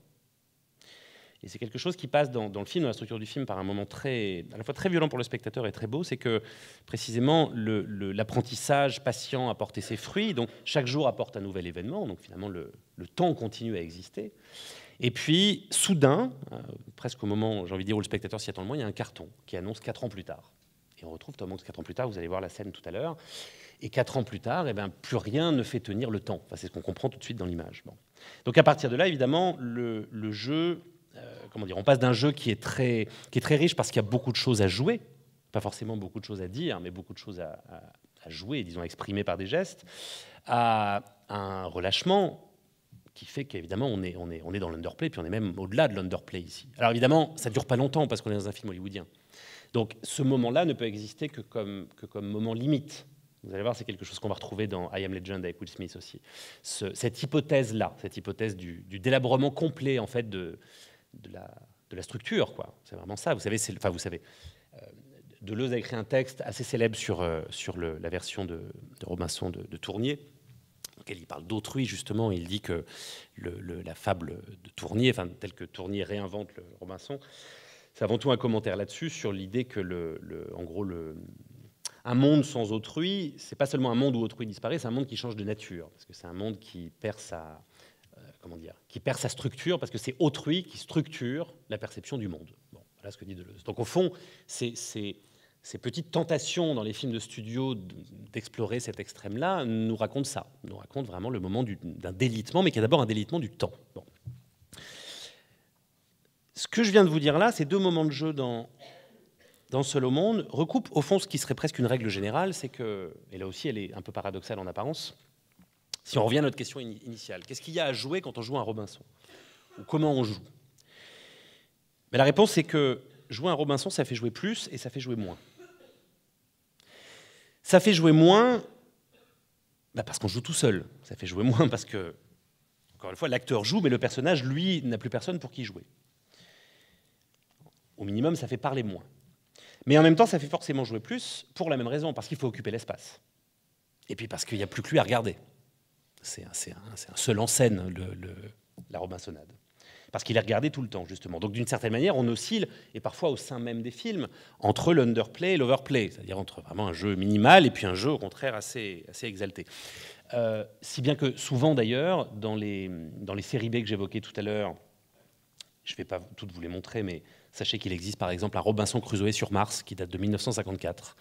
Et c'est quelque chose qui passe dans, dans le film, dans la structure du film, par un moment très, à la fois très violent pour le spectateur et très beau, c'est que précisément l'apprentissage patient a porté ses fruits, donc chaque jour apporte un nouvel événement, donc finalement le, le temps continue à exister. Et puis soudain, euh, presque au moment, j'ai envie de dire, où le spectateur s'y attend le moins, il y a un carton qui annonce quatre ans plus tard. Et on retrouve Tom Hanks quatre ans plus tard, vous allez voir la scène tout à l'heure, et quatre ans plus tard, eh ben, plus rien ne fait tenir le temps. Enfin, c'est ce qu'on comprend tout de suite dans l'image. Bon. Donc à partir de là, évidemment, le, le jeu... Comment dire, on passe d'un jeu qui est, très, qui est très riche parce qu'il y a beaucoup de choses à jouer, pas forcément beaucoup de choses à dire, mais beaucoup de choses à, à, à jouer, disons, à exprimer par des gestes, à un relâchement qui fait qu'évidemment on est, on est, on est dans l'underplay, puis on est même au-delà de l'underplay ici. Alors évidemment, ça ne dure pas longtemps parce qu'on est dans un film hollywoodien. Donc ce moment-là ne peut exister que comme, que comme moment limite. Vous allez voir, c'est quelque chose qu'on va retrouver dans I Am Legend avec Will Smith aussi. Ce, cette hypothèse-là, cette hypothèse du, du délabrement complet, en fait, de... De la, de la structure, quoi. C'est vraiment ça. Vous savez, enfin, vous savez, euh, Deleuze a écrit un texte assez célèbre sur, euh, sur le, la version de, de Robinson de, de Tournier, dans lequel il parle d'autrui, justement. Il dit que le, le, la fable de Tournier, enfin, telle que Tournier réinvente le Robinson, c'est avant tout un commentaire là-dessus, sur l'idée que, le, le, en gros, le, un monde sans autrui, c'est pas seulement un monde où autrui disparaît, c'est un monde qui change de nature, parce que c'est un monde qui perd sa... Comment dire, qui perd sa structure, parce que c'est autrui qui structure la perception du monde. Bon, voilà ce que dit Deleuze. Donc au fond, ces, ces, ces petites tentations dans les films de studio d'explorer cet extrême-là nous racontent ça, nous racontent vraiment le moment d'un délitement, mais qui est d'abord un délitement du temps. Bon. Ce que je viens de vous dire là, ces deux moments de jeu dans, dans Seul au monde recoupent au fond ce qui serait presque une règle générale, c'est que, et là aussi elle est un peu paradoxale en apparence, si on revient à notre question initiale, qu'est-ce qu'il y a à jouer quand on joue un Robinson? Ou comment on joue? Mais la réponse, c'est que jouer un Robinson, ça fait jouer plus et ça fait jouer moins. Ça fait jouer moins bah parce qu'on joue tout seul. Ça fait jouer moins parce que, encore une fois, l'acteur joue, mais le personnage, lui, n'a plus personne pour qui jouer. Au minimum, ça fait parler moins. Mais en même temps, ça fait forcément jouer plus pour la même raison, parce qu'il faut occuper l'espace. Et puis parce qu'il n'y a plus que lui à regarder. C'est un, un, un seul en scène, le, le, la Robinsonade. Parce qu'il est regardé tout le temps, justement. Donc d'une certaine manière, on oscille, et parfois au sein même des films, entre l'underplay et l'overplay, c'est-à-dire entre vraiment un jeu minimal et puis un jeu, au contraire, assez, assez exalté. Euh, si bien que souvent, d'ailleurs, dans les, dans les séries B que j'évoquais tout à l'heure, je ne vais pas toutes vous les montrer, mais sachez qu'il existe par exemple un Robinson Crusoe sur Mars, qui date de mille neuf cent cinquante-quatre,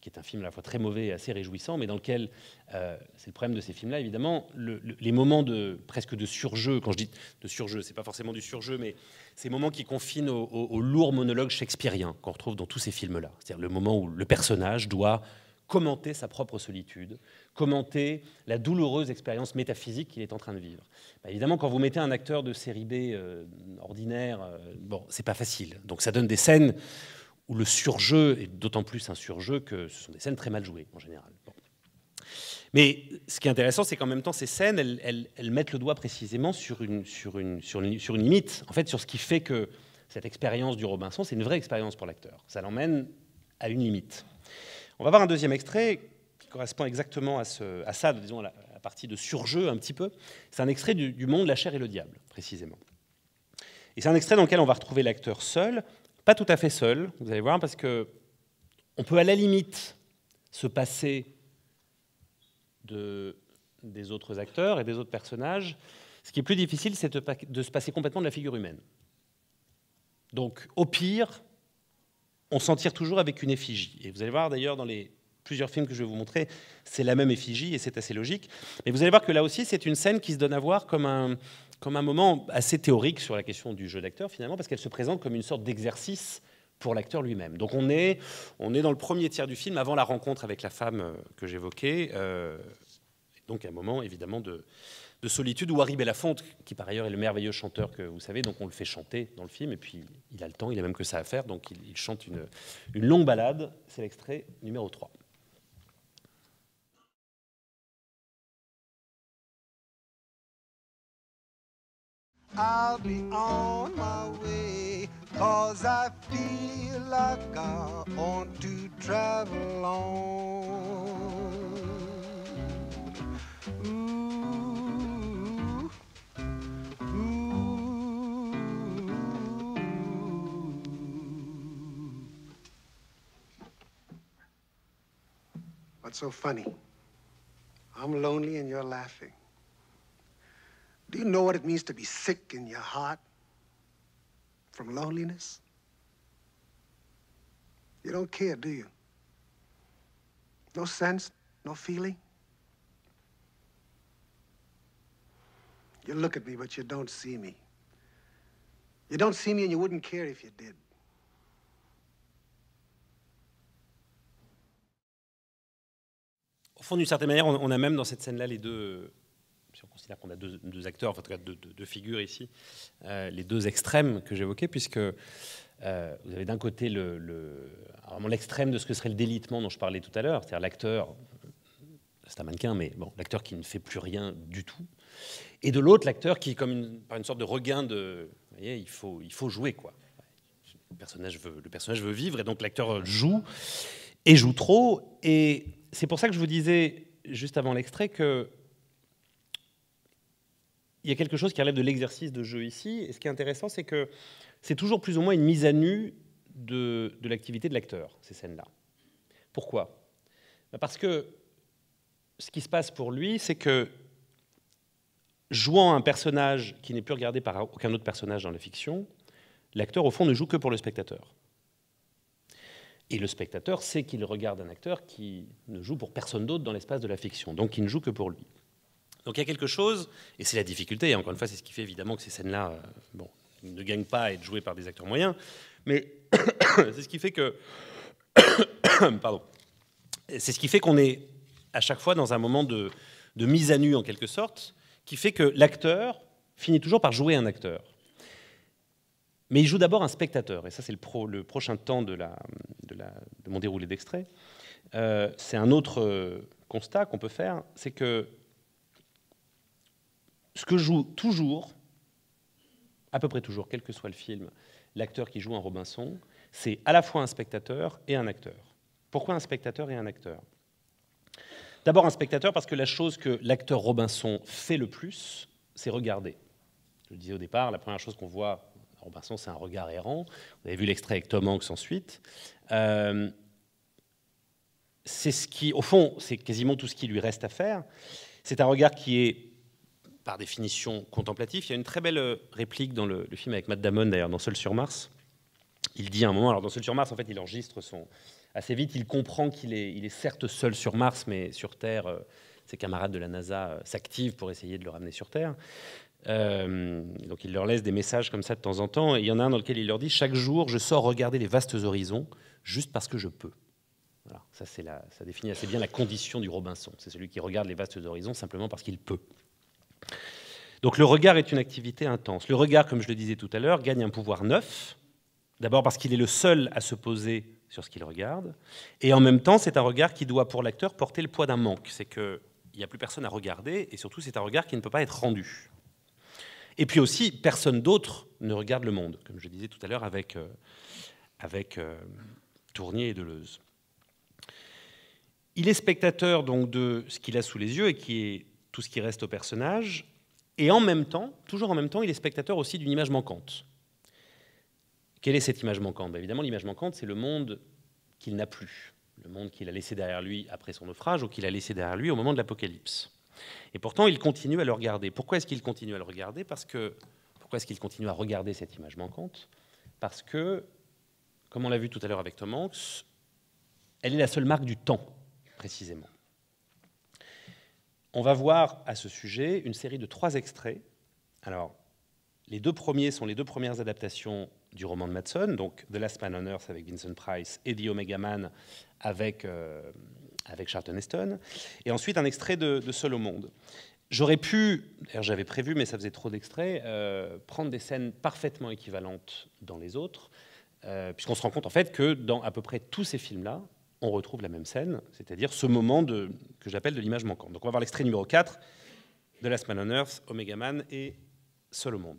qui est un film à la fois très mauvais et assez réjouissant, mais dans lequel, euh, c'est le problème de ces films-là, évidemment, le, le, les moments de, presque de surjeu, quand je dis de surjeu, c'est pas forcément du surjeu, mais ces moments qui confinent au, au, au lourd monologue shakespearien qu'on retrouve dans tous ces films-là. C'est-à-dire le moment où le personnage doit commenter sa propre solitude, commenter la douloureuse expérience métaphysique qu'il est en train de vivre. Bah, évidemment, quand vous mettez un acteur de série B euh, ordinaire, euh, bon, c'est pas facile. Donc ça donne des scènes où le surjeu est d'autant plus un surjeu que ce sont des scènes très mal jouées, en général. Bon. Mais ce qui est intéressant, c'est qu'en même temps, ces scènes, elles, elles, elles mettent le doigt précisément sur une, sur, une, sur, une, sur une limite, en fait, sur ce qui fait que cette expérience du Robinson, c'est une vraie expérience pour l'acteur. Ça l'emmène à une limite. On va voir un deuxième extrait qui correspond exactement à, ce, à ça, disons, à la, à la partie de surjeu, un petit peu. C'est un extrait du, du Monde, la chair et le diable, précisément. Et c'est un extrait dans lequel on va retrouver l'acteur seul, pas tout à fait seul, vous allez voir, parce que on peut à la limite se passer de, des autres acteurs et des autres personnages. Ce qui est plus difficile, c'est de, de se passer complètement de la figure humaine. Donc, au pire, on s'en tire toujours avec une effigie. Et vous allez voir, d'ailleurs, dans les plusieurs films que je vais vous montrer, c'est la même effigie, et c'est assez logique. Mais vous allez voir que là aussi, c'est une scène qui se donne à voir comme un... comme un moment assez théorique sur la question du jeu d'acteur, finalement, parce qu'elle se présente comme une sorte d'exercice pour l'acteur lui-même. Donc on est, on est dans le premier tiers du film, avant la rencontre avec la femme que j'évoquais, euh, donc un moment, évidemment, de, de solitude, où Harry Belafonte, qui par ailleurs est le merveilleux chanteur que vous savez, donc on le fait chanter dans le film, et puis il a le temps, il a même que ça à faire, donc il, il chante une, une longue balade, c'est l'extrait numéro trois. I'll be on my way, cause I feel like I want to travel on. Ooh, ooh. What's so funny? I'm lonely and you're laughing. Do you know what it means to be sick in your heart from loneliness? You don't care, do you? No sense, no feeling? You look at me, but you don't see me. You don't see me, and you wouldn't care if you did. Au fond, d'une certaine manière, on a même dans cette scène-là les deux... Si on considère qu'on a deux, deux acteurs, enfin, en tout cas deux, deux, deux figures ici, euh, les deux extrêmes que j'évoquais, puisque euh, vous avez d'un côté le, le, vraiment l'extrême de ce que serait le délitement dont je parlais tout à l'heure, c'est-à-dire l'acteur, c'est un mannequin, mais bon, l'acteur qui ne fait plus rien du tout, et de l'autre, l'acteur qui, comme une, par une sorte de regain de... Vous voyez, il faut, il faut jouer, quoi. Le personnage veut, le personnage veut vivre, et donc l'acteur joue, et joue trop, et c'est pour ça que je vous disais, juste avant l'extrait, que il y a quelque chose qui relève de l'exercice de jeu ici. Et ce qui est intéressant, c'est que c'est toujours plus ou moins une mise à nu de, de l'activité de l'acteur, ces scènes-là. Pourquoi? Parce que ce qui se passe pour lui, c'est que jouant un personnage qui n'est plus regardé par aucun autre personnage dans la fiction, l'acteur, au fond, ne joue que pour le spectateur. Et le spectateur sait qu'il regarde un acteur qui ne joue pour personne d'autre dans l'espace de la fiction, donc il ne joue que pour lui. Donc il y a quelque chose, et c'est la difficulté, et encore une fois, c'est ce qui fait évidemment que ces scènes-là euh, bon, ne gagnent pas à être jouées par des acteurs moyens, mais c'est ce qui fait que... Pardon. C'est ce qui fait qu'on est à chaque fois dans un moment de, de mise à nu, en quelque sorte, qui fait que l'acteur finit toujours par jouer un acteur. Mais il joue d'abord un spectateur, et ça c'est le, pro, le prochain temps de, la, de, la, de mon déroulé d'extrait. Euh, c'est un autre constat qu'on peut faire, c'est que ce que joue toujours, à peu près toujours, quel que soit le film, l'acteur qui joue un Robinson, C'est à la fois un spectateur et un acteur. Pourquoi un spectateur et un acteur? D'abord un spectateur parce que la chose que l'acteur Robinson fait le plus, c'est regarder. Je le disais au départ, la première chose qu'on voit, Robinson, c'est un regard errant. Vous avez vu l'extrait avec Tom Hanks ensuite. Euh, c'est ce qui, au fond, c'est quasiment tout ce qui lui reste à faire. C'est un regard qui est, par définition, contemplatif. Il y a une très belle réplique dans le, le film avec Matt Damon, d'ailleurs, dans Seul sur Mars. Il dit à un moment, alors dans Seul sur Mars, en fait, il enregistre son... Assez vite, il comprend qu'il est, il est certes seul sur Mars, mais sur Terre, euh, ses camarades de la NASA euh, s'activent pour essayer de le ramener sur Terre. Euh, donc il leur laisse des messages comme ça de temps en temps. Et il y en a un dans lequel il leur dit « Chaque jour, je sors regarder les vastes horizons juste parce que je peux. » Voilà, ça, c'est la, ça définit assez bien la condition du Robinson. C'est celui qui regarde les vastes horizons simplement parce qu'il peut. Donc le regard est une activité intense. Le regard, comme je le disais tout à l'heure, gagne un pouvoir neuf. D'abord parce qu'il est le seul à se poser sur ce qu'il regarde, et en même temps, c'est un regard qui doit, pour l'acteur, porter le poids d'un manque. C'est qu'il n'y a plus personne à regarder, et surtout, c'est un regard qui ne peut pas être rendu. Et puis aussi, personne d'autre ne regarde le monde, comme je disais tout à l'heure avec, euh, avec euh, Tournier et Deleuze. Il est spectateur donc, de ce qu'il a sous les yeux, et qui est tout ce qui reste au personnage, et en même temps, toujours en même temps, il est spectateur aussi d'une image manquante. Quelle est cette image manquante? Ben évidemment, l'image manquante, c'est le monde qu'il n'a plus, le monde qu'il a laissé derrière lui après son naufrage ou qu'il a laissé derrière lui au moment de l'apocalypse. Et pourtant, il continue à le regarder. Pourquoi est-ce qu'il continue à le regarder? Parce que, pourquoi est-ce qu'il continue à regarder cette image manquante? Parce que, comme on l'a vu tout à l'heure avec Tom Hanks, elle est la seule marque du temps, précisément. On va voir à ce sujet une série de trois extraits. Alors, les deux premiers sont les deux premières adaptations du roman de Madsen, donc The Last Man on Earth avec Vincent Price et The Omega Man avec, euh, avec Charlton Heston, et ensuite un extrait de, de Seul au monde. J'aurais pu, d'ailleurs j'avais prévu, mais ça faisait trop d'extraits, euh, prendre des scènes parfaitement équivalentes dans les autres, euh, puisqu'on se rend compte en fait que dans à peu près tous ces films-là, on retrouve la même scène, c'est-à-dire ce moment de, que j'appelle de l'image manquante. Donc on va voir l'extrait numéro quatre, The Last Man on Earth, Omega Man et Seul au monde.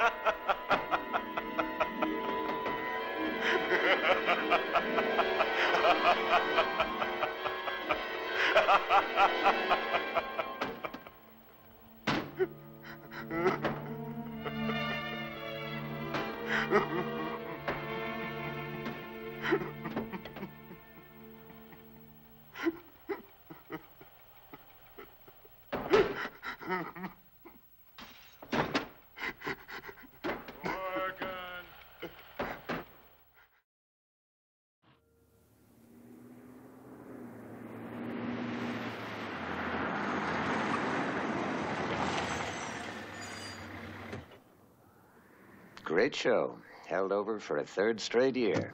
Great show, held over for a third straight year.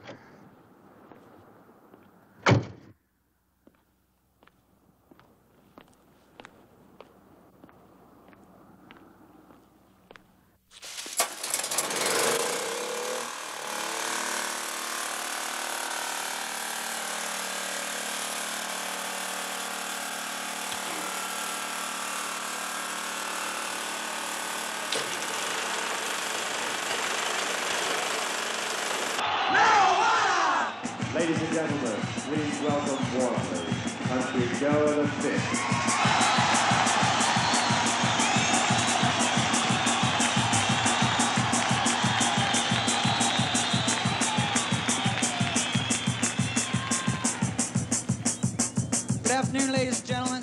Good afternoon, ladies and gentlemen.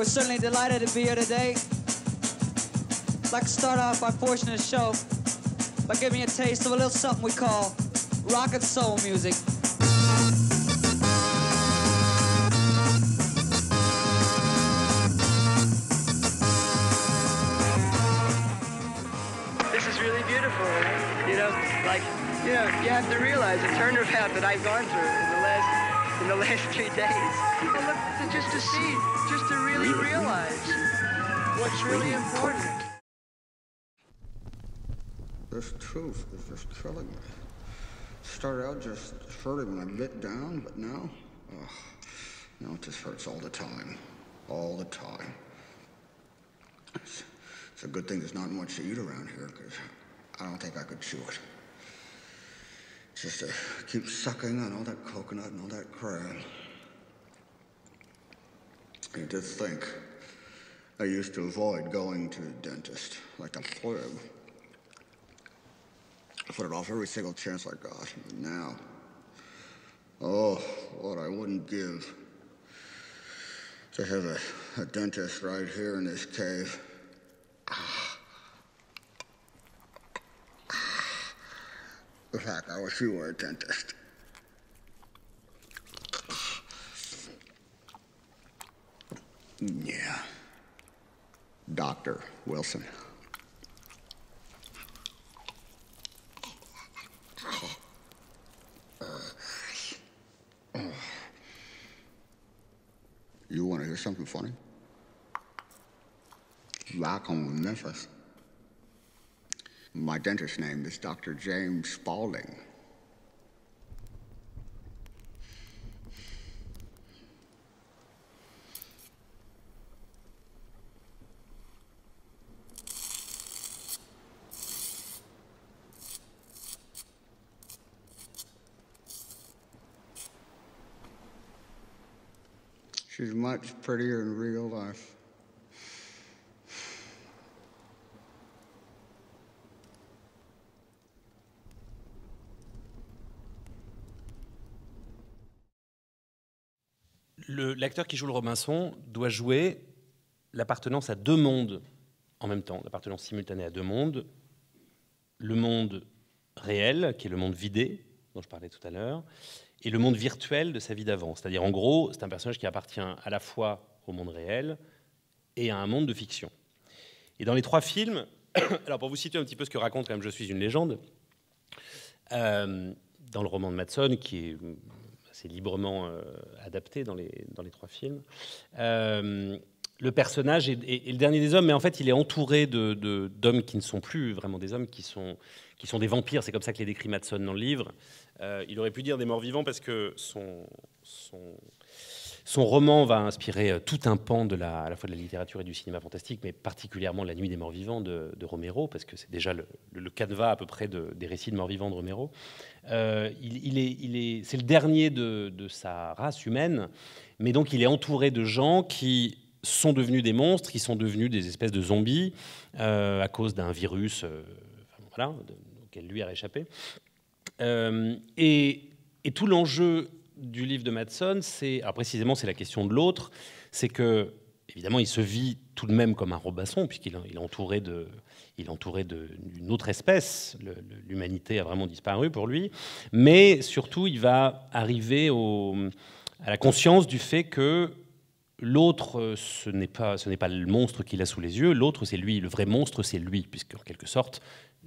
We're certainly delighted to be here today. I'd like to start off by portioning the show by giving you a taste of a little something we call rock and soul music. This is really beautiful, you know, like, you know, you have to realize the turnaround that I've gone through in the last in the last three days. And look, just to see, just to really realize what's really important. This truth is just killing me. Started out just hurting when I bit down, but now, oh, now it just hurts all the time, all the time. It's, it's a good thing there's not much to eat around here, because I don't think I could chew it. It's just to keep sucking on all that coconut and all that crab. You just think, I used to avoid going to the dentist like a plague. I put it off every single chance I got. And now, oh, what I wouldn't give to have a, a dentist right here in this cave. In fact, I wish you were a dentist. Yeah. Doctor Wilson. You want to hear something funny? Back home in Memphis, my dentist's name is Doctor James Spaulding. She's much prettier in real life. L'acteur qui joue le Robinson doit jouer l'appartenance à deux mondes en même temps, l'appartenance simultanée à deux mondes. Le monde réel, qui est le monde vidé, dont je parlais tout à l'heure, et le monde virtuel de sa vie d'avant. C'est-à-dire, en gros, c'est un personnage qui appartient à la fois au monde réel et à un monde de fiction. Et dans les trois films, alors pour vous situer un petit peu ce que raconte quand même Je suis une légende, euh, dans le roman de Madsen, qui est assez librement euh, adapté dans les, dans les trois films, euh, le personnage est, est, est le dernier des hommes, mais en fait, il est entouré de, de, d'hommes qui ne sont plus vraiment des hommes, qui sont, qui sont des vampires. C'est comme ça que les décrit Madsen dans le livre. Euh, il aurait pu dire des morts vivants parce que son, son, son roman va inspirer tout un pan de la, à la fois de la littérature et du cinéma fantastique, mais particulièrement La nuit des morts vivants de, de Romero, parce que c'est déjà le, le canevas à peu près de, des récits de morts vivants de Romero. Euh, il, il est, il est, c'est le dernier de, de sa race humaine, mais donc il est entouré de gens qui sont devenus des monstres, qui sont devenus des espèces de zombies euh, à cause d'un virus euh, voilà, auquel lui a échappé. Euh, et, et tout l'enjeu du livre de Madsen, c'est, alors précisément, c'est la question de l'autre, c'est que, évidemment, il se vit tout de même comme un Robinson, puisqu'il est entouré de, il est entouré d'une autre espèce, l'humanité a vraiment disparu pour lui, mais surtout, il va arriver au, à la conscience du fait que l'autre, ce n'est pas, ce n'est pas le monstre qu'il a sous les yeux, l'autre, c'est lui, le vrai monstre, c'est lui, puisqu'en quelque sorte,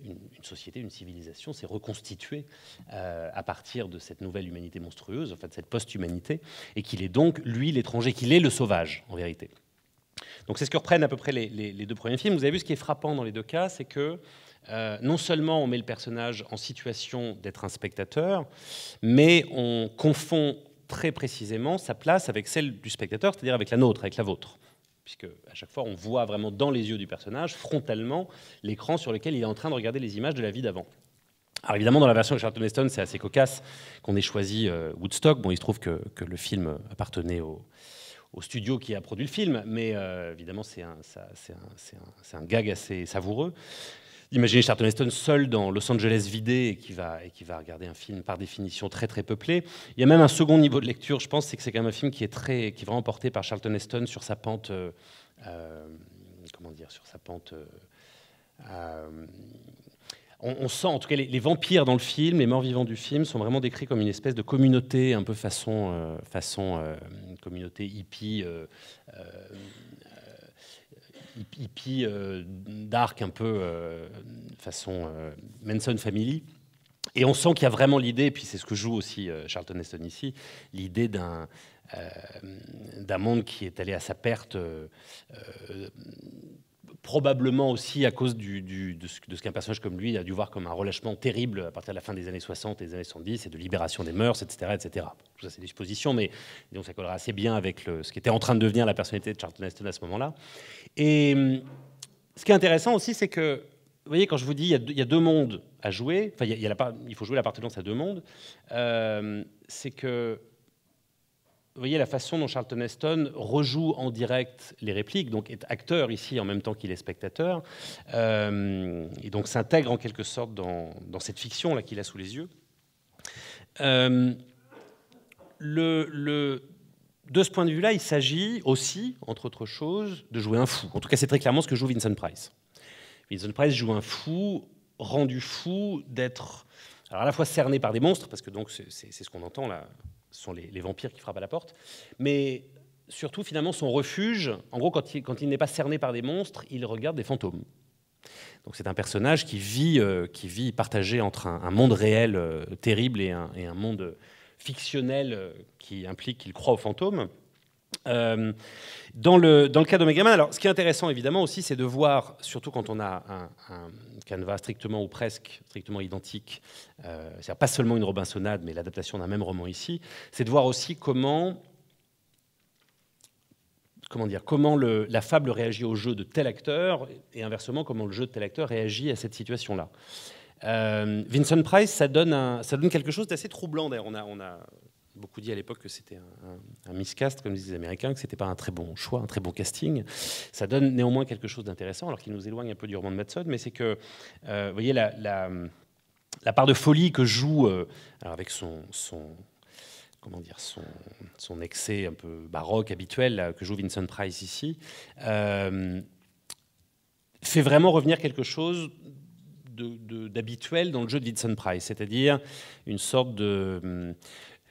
une société, une civilisation s'est reconstituée euh, à partir de cette nouvelle humanité monstrueuse, en fait, de cette post-humanité, et qu'il est donc, lui, l'étranger, qu'il est le sauvage, en vérité. Donc c'est ce que reprennent à peu près les, les, les deux premiers films. Vous avez vu, ce qui est frappant dans les deux cas, c'est que euh, non seulement on met le personnage en situation d'être un spectateur, mais on confond très précisément sa place avec celle du spectateur, c'est-à-dire avec la nôtre, avec la vôtre. Puisque à chaque fois, on voit vraiment dans les yeux du personnage, frontalement, l'écran sur lequel il est en train de regarder les images de la vie d'avant. Alors évidemment, dans la version de Charlton Heston, c'est assez cocasse qu'on ait choisi Woodstock. Bon, il se trouve que, que le film appartenait au, au studio qui a produit le film, mais euh, évidemment, c'est un, un, un, un gag assez savoureux. Imaginez Charlton Heston seul dans Los Angeles vidé et qui, va, et qui va regarder un film par définition très très peuplé. Il y a même un second niveau de lecture, je pense, c'est que c'est quand même un film qui est, très, qui est vraiment porté par Charlton Heston sur sa pente... Euh, euh, comment dire, sur sa pente... Euh, euh, on sent, en tout cas, les vampires dans le film, les morts-vivants du film, sont vraiment décrits comme une espèce de communauté, un peu façon, euh, façon euh, une communauté hippie, euh, euh, hippie euh, dark, un peu euh, façon euh, Manson Family. Et on sent qu'il y a vraiment l'idée, et puis c'est ce que joue aussi Charlton Heston ici, l'idée d'un euh, d'un monde qui est allé à sa perte... Euh, euh, probablement aussi à cause du, du, de ce, de ce qu'un personnage comme lui a dû voir comme un relâchement terrible à partir de la fin des années soixante et des années soixante-dix, et de libération des mœurs, et cetera, et cetera. Tout ça, c'est des suppositions, mais donc, ça collera assez bien avec le, ce qui était en train de devenir la personnalité de Charlton Heston à ce moment-là. Et ce qui est intéressant aussi, c'est que, vous voyez, quand je vous dis il y, y a deux mondes à jouer, enfin, y a, y a la, il faut jouer l'appartenance à deux mondes, euh, c'est que, vous voyez la façon dont Charlton Heston rejoue en direct les répliques, donc est acteur ici en même temps qu'il est spectateur, euh, et donc s'intègre en quelque sorte dans, dans cette fiction-là qu'il a sous les yeux. Euh, le, le, de ce point de vue-là, il s'agit aussi, entre autres choses, de jouer un fou. En tout cas, c'est très clairement ce que joue Vincent Price. Vincent Price joue un fou, rendu fou d'être à la fois cerné par des monstres, parce que donc c'est ce qu'on entend là, ce sont les, les vampires qui frappent à la porte, mais surtout, finalement, son refuge, en gros, quand il, quand il n'est pas cerné par des monstres, il regarde des fantômes. Donc c'est un personnage qui vit, euh, qui vit partagé entre un, un monde réel euh, terrible et un, et un monde fictionnel euh, qui implique qu'il croit aux fantômes. Euh, dans, le, dans le cas d'Omega Man, alors, ce qui est intéressant, évidemment, aussi, c'est de voir, surtout quand on a un, un canevas strictement ou presque strictement identique, euh, c'est-à-dire pas seulement une Robinsonade, mais l'adaptation d'un même roman ici, c'est de voir aussi comment, comment, dire, comment le, la fable réagit au jeu de tel acteur et inversement, comment le jeu de tel acteur réagit à cette situation-là. Euh, Vincent Price, ça donne, un, ça donne quelque chose d'assez troublant, d'ailleurs. On a... On a beaucoup dit à l'époque que c'était un, un, un miscast, comme disent les Américains, que ce n'était pas un très bon choix, un très bon casting. Ça donne néanmoins quelque chose d'intéressant, alors qu'il nous éloigne un peu du roman de Madsen, mais c'est que, euh, vous voyez, la, la, la part de folie que joue, euh, alors avec son, son, comment dire, son, son excès un peu baroque habituel là, que joue Vincent Price ici, euh, fait vraiment revenir quelque chose d'habituel dans le jeu de Vincent Price, c'est-à-dire une sorte de... Hum,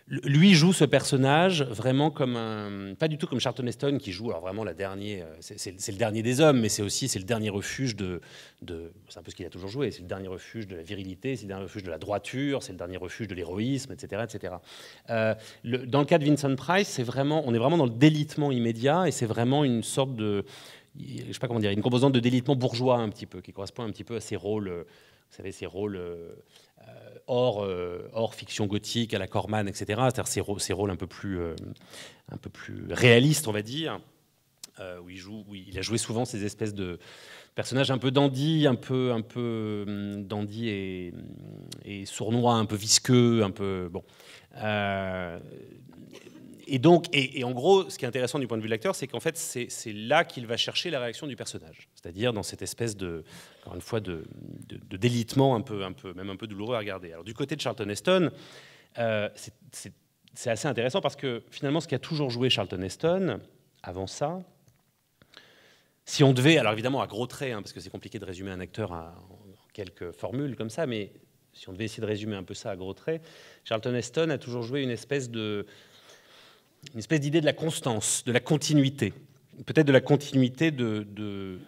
lui joue ce personnage vraiment comme un... Pas du tout comme Charlton Heston qui joue alors vraiment la dernière... C'est le dernier des hommes, mais c'est aussi le dernier refuge de... de c'est un peu ce qu'il a toujours joué. C'est le dernier refuge de la virilité, c'est le dernier refuge de la droiture, c'est le dernier refuge de l'héroïsme, et cetera et cetera. Euh, le, dans le cas de Vincent Price, c'est vraiment, on est vraiment dans le délitement immédiat et c'est vraiment une sorte de... Je sais pas comment dire, une composante de délitement bourgeois un petit peu, qui correspond un petit peu à ses rôles... Vous savez, ses rôles... Euh, Hors, euh, hors fiction gothique, à la Corman, et cetera. C'est-à-dire ces rôles, ces rôles un peu plus, euh, un peu plus réalistes, on va dire, euh, où, il joue, où il a joué souvent ces espèces de personnages un peu dandy, un peu, un peu um, dandy et, et sournois, un peu visqueux, un peu bon. Euh, et donc, et, et en gros, ce qui est intéressant du point de vue de l'acteur, c'est qu'en fait, c'est là qu'il va chercher la réaction du personnage, c'est-à-dire dans cette espèce de, encore une fois, de, de, de délitement un peu, un peu, même un peu douloureux à regarder. Alors du côté de Charlton Heston, euh, c'est assez intéressant parce que finalement, ce qu'a toujours joué Charlton Heston avant ça, si on devait, alors évidemment à gros traits, hein, parce que c'est compliqué de résumer un acteur à, en quelques formules comme ça, mais si on devait essayer de résumer un peu ça à gros traits, Charlton Heston a toujours joué une espèce de une espèce d'idée de la constance, de la continuité, peut-être de la continuité de, de,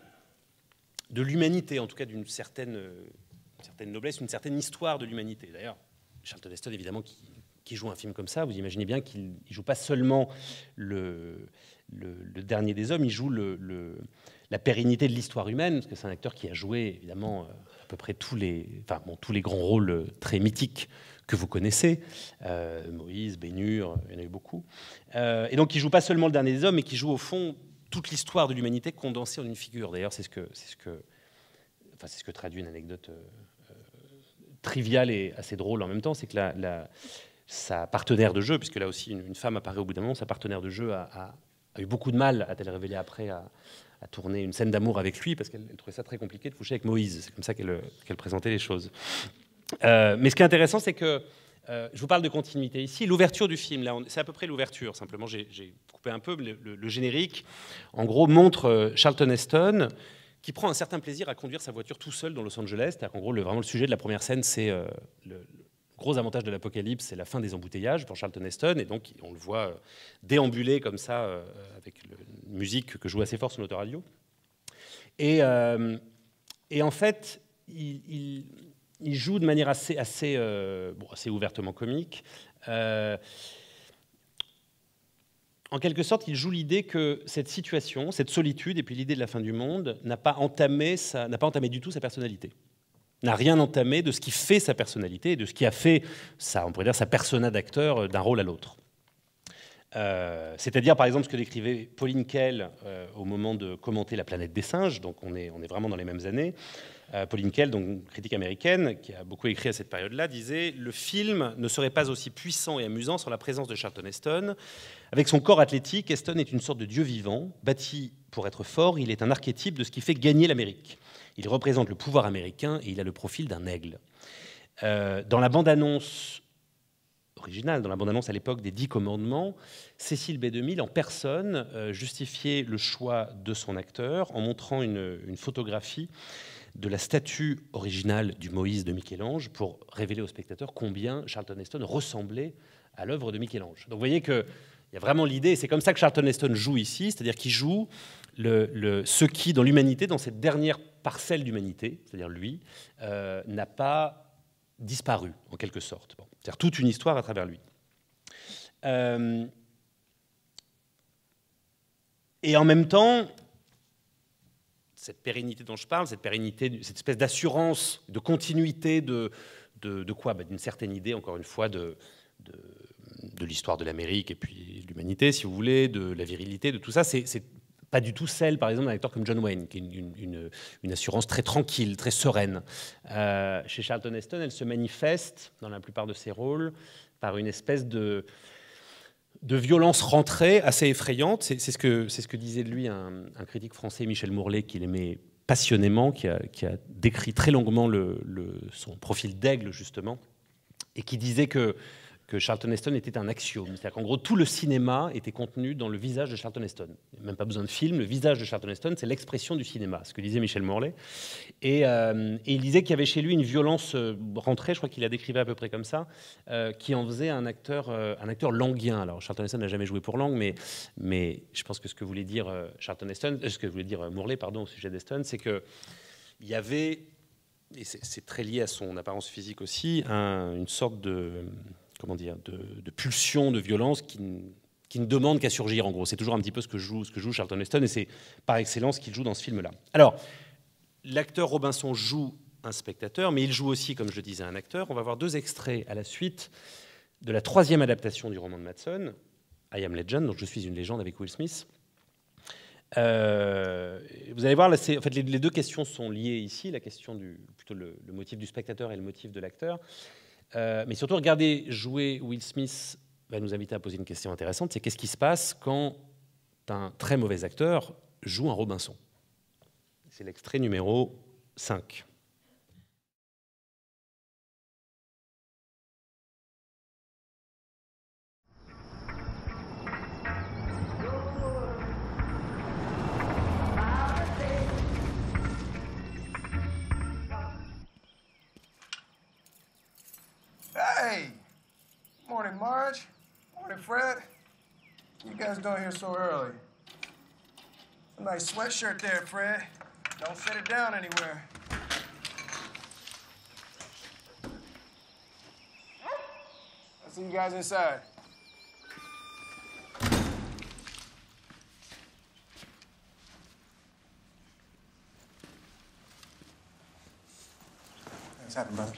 de l'humanité, en tout cas d'une certaine, une certaine noblesse, une certaine histoire de l'humanité. D'ailleurs, Charlton Heston, évidemment, qui, qui joue un film comme ça, vous imaginez bien qu'il ne joue pas seulement le, le, le dernier des hommes, il joue le, le, la pérennité de l'histoire humaine, parce que c'est un acteur qui a joué, évidemment, à peu près tous les, enfin, bon, tous les grands rôles très mythiques que vous connaissez, euh, Moïse, Bénur, il y en a eu beaucoup. Euh, et donc, il ne joue pas seulement le dernier des hommes, mais qui joue au fond toute l'histoire de l'humanité condensée en une figure. D'ailleurs, c'est ce que, c'est ce que, enfin, c'est ce que traduit une anecdote euh, triviale et assez drôle en même temps, c'est que la, la, sa partenaire de jeu, puisque là aussi une, une femme apparaît au bout d'un moment, sa partenaire de jeu a, a, a eu beaucoup de mal, a-t-elle révélé après, à, à tourner une scène d'amour avec lui, parce qu'elle trouvait ça très compliqué de coucher avec Moïse. C'est comme ça qu'elle qu'elle présentait les choses. Euh, mais ce qui est intéressant, c'est que, euh, je vous parle de continuité ici, l'ouverture du film, là, c'est à peu près l'ouverture, simplement j'ai, j'ai coupé un peu, le, le, le générique, en gros, montre euh, Charlton Heston, qui prend un certain plaisir à conduire sa voiture tout seul dans Los Angeles, c'est-à-dire qu'en gros, le, vraiment le sujet de la première scène, c'est euh, le, le gros avantage de l'apocalypse, c'est la fin des embouteillages pour Charlton Heston, et donc on le voit déambuler comme ça, euh, avec une musique que joue assez fort son autoradio. Et, euh, et en fait, il... il Il joue de manière assez, assez, euh, bon, assez ouvertement comique. Euh, en quelque sorte, il joue l'idée que cette situation, cette solitude, et puis l'idée de la fin du monde, n'a pas entamé sa, n'a pas entamé du tout sa personnalité. N'a rien entamé de ce qui fait sa personnalité, et de ce qui a fait, sa, on pourrait dire, sa persona d'acteur d'un rôle à l'autre. Euh, c'est-à-dire, par exemple, ce que décrivait Pauline Kael euh, au moment de commenter La planète des singes, donc on est, on est vraiment dans les mêmes années. Euh, Pauline Kael, donc critique américaine, qui a beaucoup écrit à cette période-là, disait « Le film ne serait pas aussi puissant et amusant sans la présence de Charlton Heston. Avec son corps athlétique, Heston est une sorte de dieu vivant, bâti pour être fort, il est un archétype de ce qui fait gagner l'Amérique. Il représente le pouvoir américain et il a le profil d'un aigle. Euh, » Dans la bande-annonce originale, dans la bande-annonce à l'époque des Dix Commandements, Cécile B deux mille, en personne, euh, justifiait le choix de son acteur en montrant une, une photographie de la statue originale du Moïse de Michel-Ange pour révéler aux spectateurs combien Charlton Heston ressemblait à l'œuvre de Michel-Ange. Donc vous voyez qu'il y a vraiment l'idée, c'est comme ça que Charlton Heston joue ici, c'est-à-dire qu'il joue le, le, ce qui, dans l'humanité, dans cette dernière parcelle d'humanité, c'est-à-dire lui, euh, n'a pas disparu, en quelque sorte. Bon, c'est-à-dire toute une histoire à travers lui. Euh, et en même temps... cette pérennité dont je parle, cette pérennité, cette espèce d'assurance, de continuité de, de, de quoi ? Bah, d'une certaine idée, encore une fois, de, de, de l'histoire de l'Amérique et puis de l'humanité, si vous voulez, de la virilité, de tout ça. C'est, c'est pas du tout celle, par exemple, d'un acteur comme John Wayne, qui est une, une, une assurance très tranquille, très sereine. Euh, chez Charlton Heston, elle se manifeste, dans la plupart de ses rôles, par une espèce de... de violence rentrée assez effrayante. C'est, c'est, ce que, c'est ce que disait de lui un, un critique français, Michel Mourlet, qu'il aimait passionnément, qui a, qui a décrit très longuement le, le, son profil d'aigle, justement, et qui disait que, que Charlton Heston était un axiome. C'est-à-dire qu'en gros, tout le cinéma était contenu dans le visage de Charlton Heston. Même pas besoin de film, le visage de Charlton Heston, c'est l'expression du cinéma, ce que disait Michel Mourlet. Et, euh, et il disait qu'il y avait chez lui une violence rentrée, je crois qu'il la décrivait à peu près comme ça, euh, qui en faisait un acteur, euh, un acteur languien. Alors Charlton Heston n'a jamais joué pour langue, mais, mais je pense que ce que voulait dire Charlton Heston, euh, ce que voulait dire Mourlet, pardon, au sujet d'Heston, c'est qu'il y avait, et c'est, c'est très lié à son apparence physique aussi, un, une sorte de... comment dire, de, de pulsion, de violence qui, qui ne demande qu'à surgir, en gros. C'est toujours un petit peu ce que joue, ce que joue Charlton Heston, et c'est par excellence qu'il joue dans ce film-là. Alors, l'acteur Robinson joue un spectateur, mais il joue aussi, comme je le disais, un acteur. On va voir deux extraits à la suite de la troisième adaptation du roman de Madsen, I Am Legend, donc Je suis une légende avec Will Smith. Euh, vous allez voir, là, c'est, en fait, les, les deux questions sont liées ici, la question du, plutôt le, le motif du spectateur et le motif de l'acteur. Euh, mais surtout, regarder jouer Will Smith va nous inviter à poser une question intéressante, c'est qu'est-ce qui se passe quand un très mauvais acteur joue un Robinson ? C'est l'extrait numéro cinq. Hey! Morning, Marge. Morning, Fred. What you guys doing here so early? A nice sweatshirt there, Fred. Don't set it down anywhere. I'll see you guys inside. What's happened, brother?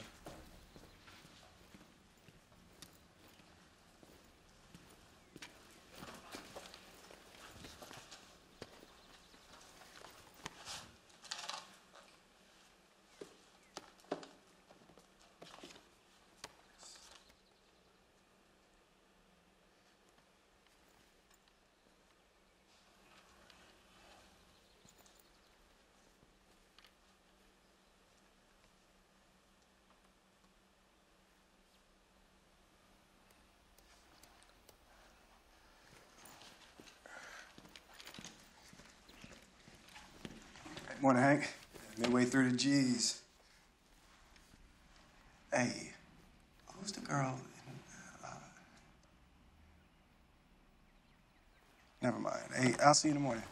Morning, Hank. Midway through the G's. Hey, who's the girl? In, uh, never mind. Hey, I'll see you in the morning.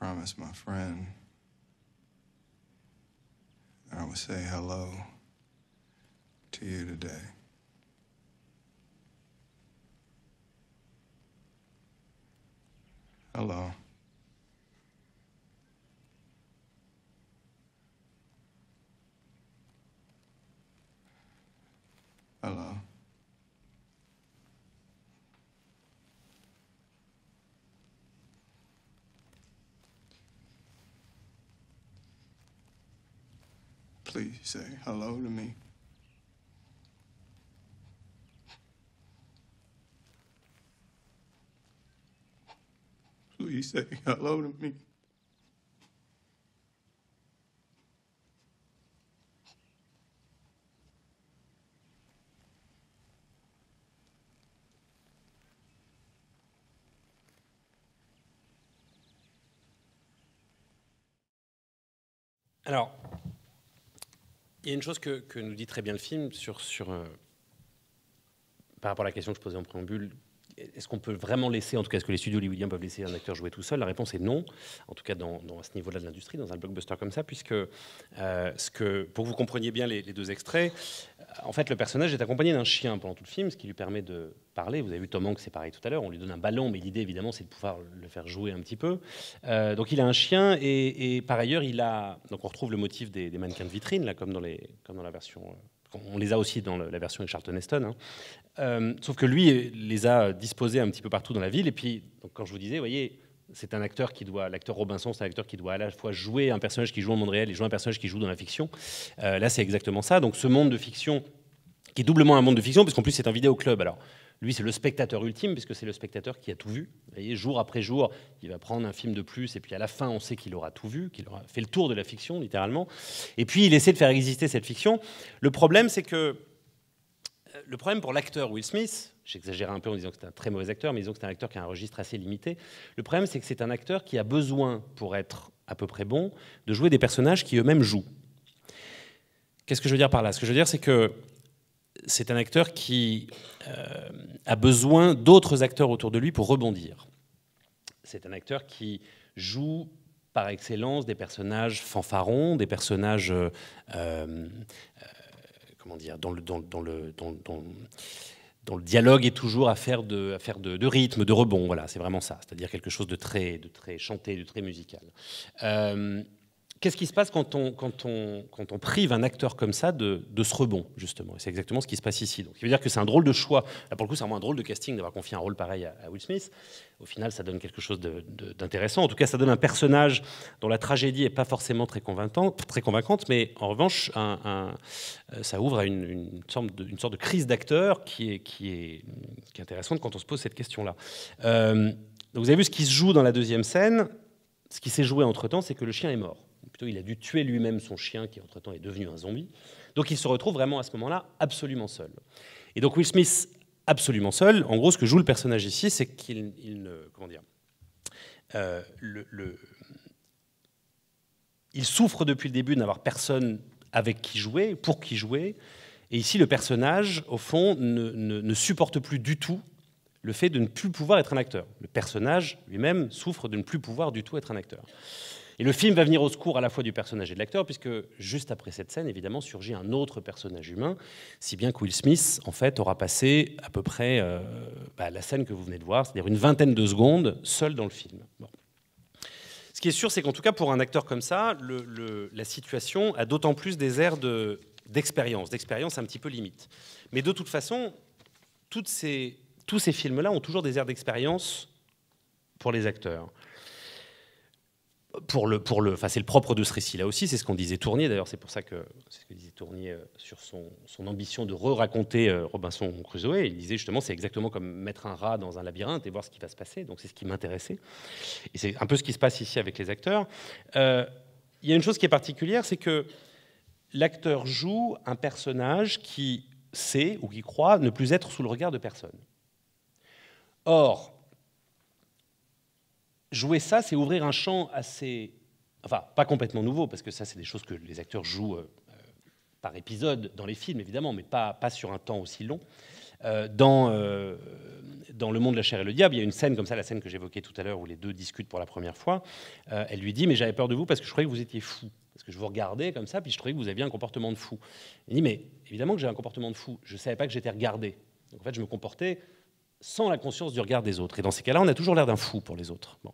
Promise my friend I would say hello to you today. Hello. Hello. Please say hello to me. Please say hello to me. Alors, il y a une chose que, que nous dit très bien le film sur, sur, euh, par rapport à la question que je posais en préambule. Est-ce qu'on peut vraiment laisser, en tout cas, est-ce que les studios hollywoodiens peuvent laisser un acteur jouer tout seul? La réponse est non, en tout cas dans, dans ce niveau-là de l'industrie, dans un blockbuster comme ça, puisque, euh, ce que, pour que vous compreniez bien les, les deux extraits, en fait, le personnage est accompagné d'un chien pendant tout le film, ce qui lui permet de parler. Vous avez vu Tom Hanks, c'est pareil tout à l'heure, on lui donne un ballon, mais l'idée, évidemment, c'est de pouvoir le faire jouer un petit peu. Euh, donc, il a un chien, et, et par ailleurs, il a... Donc, on retrouve le motif des, des mannequins de vitrine, là, comme dans, les, comme dans la version... On les a aussi dans la version avec Charlton Heston, hein. Euh, sauf que lui les a disposés un petit peu partout dans la ville. Et puis, donc, quand je vous disais, vous voyez, c'est un acteur qui doit, l'acteur Robinson, c'est un acteur qui doit à la fois jouer un personnage qui joue au monde réel et jouer un personnage qui joue dans la fiction. Euh, là, c'est exactement ça. Donc, ce monde de fiction, qui est doublement un monde de fiction, parce qu'en plus, c'est un vidéoclub. Alors, lui, c'est le spectateur ultime, puisque c'est le spectateur qui a tout vu. Vous voyez, jour après jour, il va prendre un film de plus, et puis à la fin, on sait qu'il aura tout vu, qu'il aura fait le tour de la fiction, littéralement. Et puis, il essaie de faire exister cette fiction. Le problème, c'est que... Le problème pour l'acteur Will Smith, j'exagérais un peu en disant que c'est un très mauvais acteur, mais disons que c'est un acteur qui a un registre assez limité. Le problème, c'est que c'est un acteur qui a besoin, pour être à peu près bon, de jouer des personnages qui eux-mêmes jouent. Qu'est-ce que je veux dire par là? Ce que je veux dire, c'est que... C'est un acteur qui euh, a besoin d'autres acteurs autour de lui pour rebondir. C'est un acteur qui joue par excellence des personnages fanfarons, des personnages euh, euh, comment dire, dont le, dans, dans le, dans, dans, dans le dialogue est toujours affaire de, affaire de, de rythme, de rebond. Voilà, c'est vraiment ça. C'est-à-dire quelque chose de très, de très chanté, de très musical. Euh, Qu'est-ce qui se passe quand on, quand, on, quand on prive un acteur comme ça de, de ce rebond, justement? C'est exactement ce qui se passe ici. Donc, ça veut dire que c'est un drôle de choix. Là, pour le coup, c'est vraiment un drôle de casting d'avoir confié un rôle pareil à, à Will Smith. Au final, ça donne quelque chose d'intéressant. En tout cas, ça donne un personnage dont la tragédie n'est pas forcément très convaincante, très convaincante, mais en revanche, un, un, ça ouvre à une, une, sorte de, une sorte de crise d'acteur qui est, qui, est, qui est intéressante quand on se pose cette question-là. Euh, vous avez vu ce qui se joue dans la deuxième scène. Ce qui s'est joué entre-temps, c'est que le chien est mort. Plutôt, il a dû tuer lui-même son chien, qui entre-temps est devenu un zombie. Donc il se retrouve vraiment à ce moment-là absolument seul. Et donc Will Smith, absolument seul, en gros, ce que joue le personnage ici, c'est qu'il ne... Comment dire euh, le, le, il souffre depuis le début de n'avoir personne avec qui jouer, pour qui jouer. Et ici, le personnage, au fond, ne, ne, ne supporte plus du tout le fait de ne plus pouvoir être un acteur. Le personnage lui-même souffre de ne plus pouvoir du tout être un acteur. Et le film va venir au secours à la fois du personnage et de l'acteur, puisque juste après cette scène, évidemment, surgit un autre personnage humain, si bien que Will Smith, en fait, aura passé à peu près euh, bah, la scène que vous venez de voir, c'est-à-dire une vingtaine de secondes, seul dans le film. Bon. Ce qui est sûr, c'est qu'en tout cas, pour un acteur comme ça, le, le, la situation a d'autant plus des airs de, d'expérience, d'expérience un petit peu limite. Mais de toute façon, toutes ces, tous ces films-là ont toujours des airs d'expérience pour les acteurs. Pour le, pour le, enfin c'est le propre de ce récit-là aussi, c'est ce qu'on disait Tournier, d'ailleurs c'est pour ça que c'est ce que disait Tournier sur son, son ambition de re-raconter Robinson Crusoe. Il disait justement c'est exactement comme mettre un rat dans un labyrinthe et voir ce qui va se passer, donc c'est ce qui m'intéressait. Et c'est un peu ce qui se passe ici avec les acteurs. Euh, il y a une chose qui est particulière, c'est que l'acteur joue un personnage qui sait ou qui croit ne plus être sous le regard de personne. Or, jouer ça, c'est ouvrir un champ assez... Enfin, pas complètement nouveau, parce que ça, c'est des choses que les acteurs jouent euh, par épisode dans les films, évidemment, mais pas, pas sur un temps aussi long. Euh, dans, euh, dans Le monde, la chair et le diable, il y a une scène comme ça, la scène que j'évoquais tout à l'heure, où les deux discutent pour la première fois. Euh, elle lui dit « Mais j'avais peur de vous parce que je croyais que vous étiez fou. Parce que je vous regardais comme ça, puis je croyais que vous aviez un comportement de fou. » Il dit « Mais évidemment que j'ai un comportement de fou. Je ne savais pas que j'étais regardé. Donc en fait, je me comportais sans la conscience du regard des autres. Et dans ces cas-là, on a toujours l'air d'un fou pour les autres. » Bon.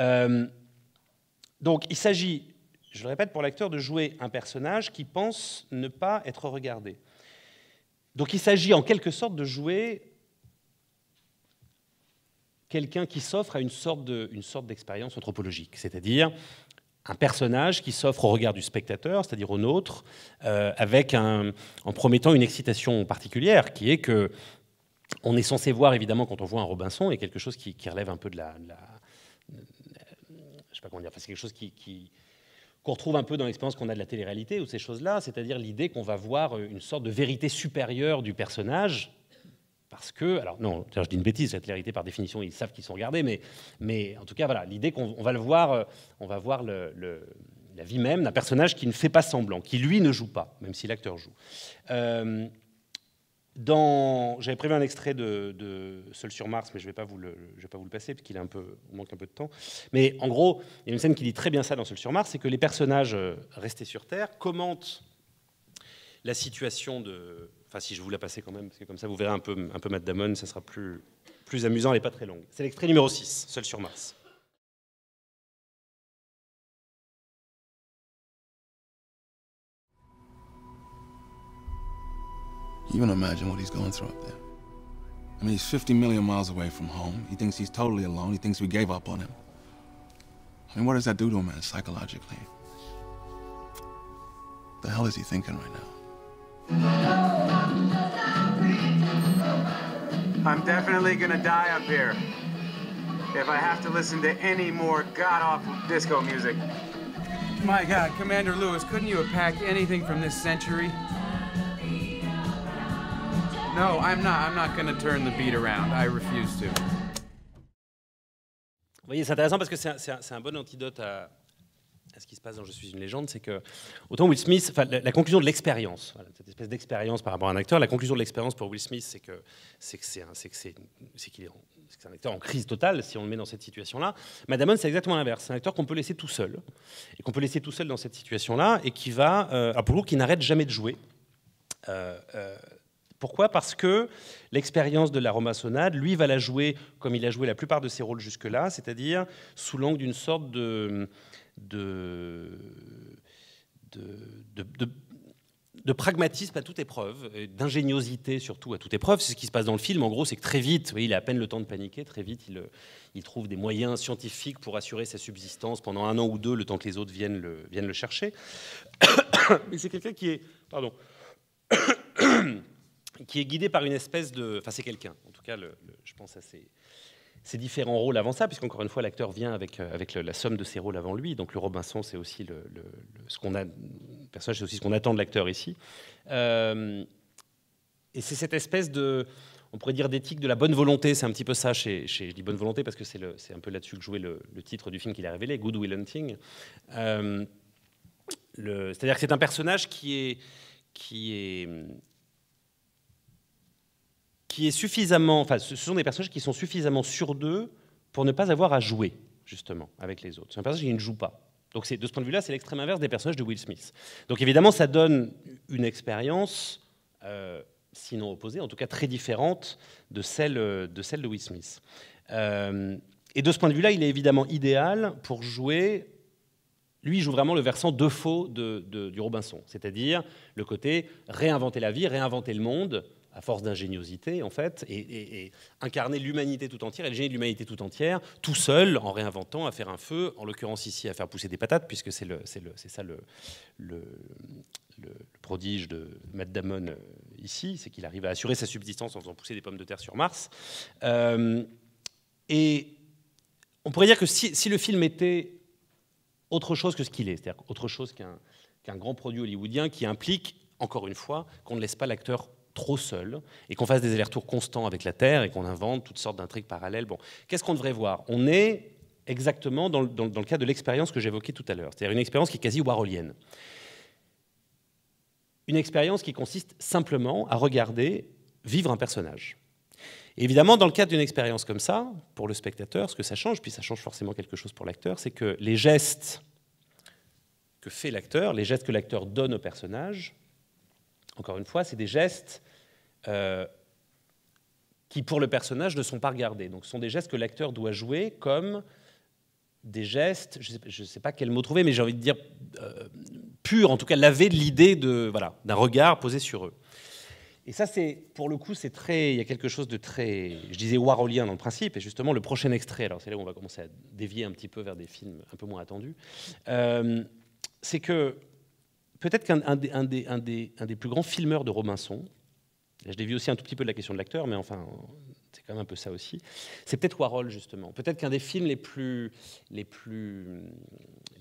Euh, donc, il s'agit, je le répète, pour l'acteur de jouer un personnage qui pense ne pas être regardé. Donc, il s'agit en quelque sorte de jouer quelqu'un qui s'offre à une sorte de, une sorte d'expérience anthropologique, c'est-à-dire un personnage qui s'offre au regard du spectateur, c'est-à-dire au nôtre, euh, avec un, en promettant une excitation particulière, qui est que on est censé voir, évidemment, quand on voit un Robinson, et quelque chose qui, qui relève un peu de la... De la je sais pas comment dire, c'est quelque chose qui, qui, qu'on retrouve un peu dans l'expérience qu'on a de la télé-réalité ou ces choses-là, c'est-à-dire l'idée qu'on va voir une sorte de vérité supérieure du personnage, parce que... Alors non, je dis une bêtise, la télé-réalité, par définition, ils savent qu'ils sont regardés, mais, mais en tout cas, voilà, l'idée qu'on on va le voir, on va voir le... le la vie même d'un personnage qui ne fait pas semblant, qui, lui, ne joue pas, même si l'acteur joue. Euh, Dans... J'avais prévu un extrait de, de Seul sur Mars, mais je ne vais pas vous le, je vais pas vous le passer, parce qu'il manque un peu de temps. Mais en gros, il y a une scène qui dit très bien ça dans Seul sur Mars, c'est que les personnages restés sur Terre commentent la situation de... Enfin, si je vous la passais quand même, parce que comme ça, vous verrez un peu, un peu Matt Damon, ça sera plus, plus amusant, elle n'est pas très longue. C'est l'extrait numéro six, Seul sur Mars. You can imagine what he's going through up there. I mean, he's fifty million miles away from home. He thinks he's totally alone. He thinks we gave up on him. I mean, what does that do to a man psychologically? What the hell is he thinking right now? I'm definitely gonna die up here if I have to listen to any more god-awful disco music. My God, Commander Lewis, couldn't you have packed anything from this century? No, I'm not, I'm not going to turn the beat around. I refuse to. Vous voyez, c'est intéressant parce que c'est un, un, un bon antidote à, à ce qui se passe dans Je suis une légende, c'est que autant Will Smith, enfin, la, la conclusion de l'expérience, voilà, cette espèce d'expérience par rapport à un acteur, la conclusion de l'expérience pour Will Smith, c'est que c'est que c'est c'est c'est qu'il est, c'est un acteur en crise totale si on le met dans cette situation-là. Matt Damon, c'est exactement l'inverse. C'est un acteur qu'on peut laisser tout seul et qu'on peut laisser tout seul dans cette situation-là et qui va, euh, à boulot, qui n'arrête jamais de jouer. Euh, euh, Pourquoi ? Parce que l'expérience de la romansonnade, lui, va la jouer comme il a joué la plupart de ses rôles jusque-là, c'est-à-dire sous l'angle d'une sorte de, de, de, de, de, de pragmatisme à toute épreuve, d'ingéniosité surtout à toute épreuve. C'est ce qui se passe dans le film. En gros, c'est que très vite, oui, il a à peine le temps de paniquer, très vite, il, il trouve des moyens scientifiques pour assurer sa subsistance pendant un an ou deux, le temps que les autres viennent le, viennent le chercher. Mais c'est quelqu'un qui est... Pardon. qui est guidé par une espèce de... Enfin, c'est quelqu'un, en tout cas, le, le, je pense à ses, ses différents rôles avant ça, puisqu'encore une fois, l'acteur vient avec, avec le, la somme de ses rôles avant lui. Donc le Robinson, c'est aussi le, le, le, ce qu'on a... Le personnage, c'est aussi ce qu'on attend de l'acteur ici. Euh, et c'est cette espèce de... On pourrait dire d'éthique de la bonne volonté, c'est un petit peu ça, chez, chez, je dis bonne volonté parce que c'est un peu là-dessus que jouait le, le titre du film qu'il a révélé, Good Will Hunting. Euh, C'est-à-dire que c'est un personnage qui est... Qui est qui est suffisamment, enfin, ce sont des personnages qui sont suffisamment sûrs d'eux pour ne pas avoir à jouer, justement, avec les autres. C'est un personnage qui ne joue pas. Donc de ce point de vue-là, c'est l'extrême inverse des personnages de Will Smith. Donc évidemment, ça donne une expérience, euh, sinon opposée, en tout cas très différente de celle de, celle de Will Smith. Euh, et de ce point de vue-là, il est évidemment idéal pour jouer... Lui, il joue vraiment le versant Defoe de, de, du Robinson, c'est-à-dire le côté réinventer la vie, réinventer le monde, à force d'ingéniosité, en fait, et, et, et incarner l'humanité tout entière, et le génie de l'humanité tout entière, tout seul, en réinventant, à faire un feu, en l'occurrence ici, à faire pousser des patates, puisque c'est le, c'est le, c'est ça le, le, le prodige de Matt Damon ici, c'est qu'il arrive à assurer sa subsistance en faisant pousser des pommes de terre sur Mars. Euh, et on pourrait dire que si, si le film était autre chose que ce qu'il est, c'est-à-dire autre chose qu'un qu'un grand produit hollywoodien qui implique, encore une fois, qu'on ne laisse pas l'acteur trop seul et qu'on fasse des allers-retours constants avec la Terre et qu'on invente toutes sortes d'intrigues parallèles. Bon, qu'est-ce qu'on devrait voir? On est exactement dans le, dans, dans le cas de l'expérience que j'évoquais tout à l'heure, c'est-à-dire une expérience qui est quasi warholienne. Une expérience qui consiste simplement à regarder vivre un personnage. Et évidemment, dans le cadre d'une expérience comme ça, pour le spectateur, ce que ça change, puis ça change forcément quelque chose pour l'acteur, c'est que les gestes que fait l'acteur, les gestes que l'acteur donne au personnage, encore une fois, c'est des gestes euh, qui, pour le personnage, ne sont pas regardés. Donc, ce sont des gestes que l'acteur doit jouer comme des gestes, je ne sais, sais pas quel mot trouver, mais j'ai envie de dire euh, pur, en tout cas lavé de l'idée de, voilà, d'un regard posé sur eux. Et ça, pour le coup, c'est très, il y a quelque chose de très, je disais, warholien dans le principe, et justement, le prochain extrait, alors c'est là où on va commencer à dévier un petit peu vers des films un peu moins attendus, euh, c'est que peut-être qu'un un des, un des, un des, un des plus grands filmeurs de Robinson, là, je dévie aussi un tout petit peu de la question de l'acteur, mais enfin, c'est quand même un peu ça aussi, c'est peut-être Warhol, justement. Peut-être qu'un des films les plus, les plus,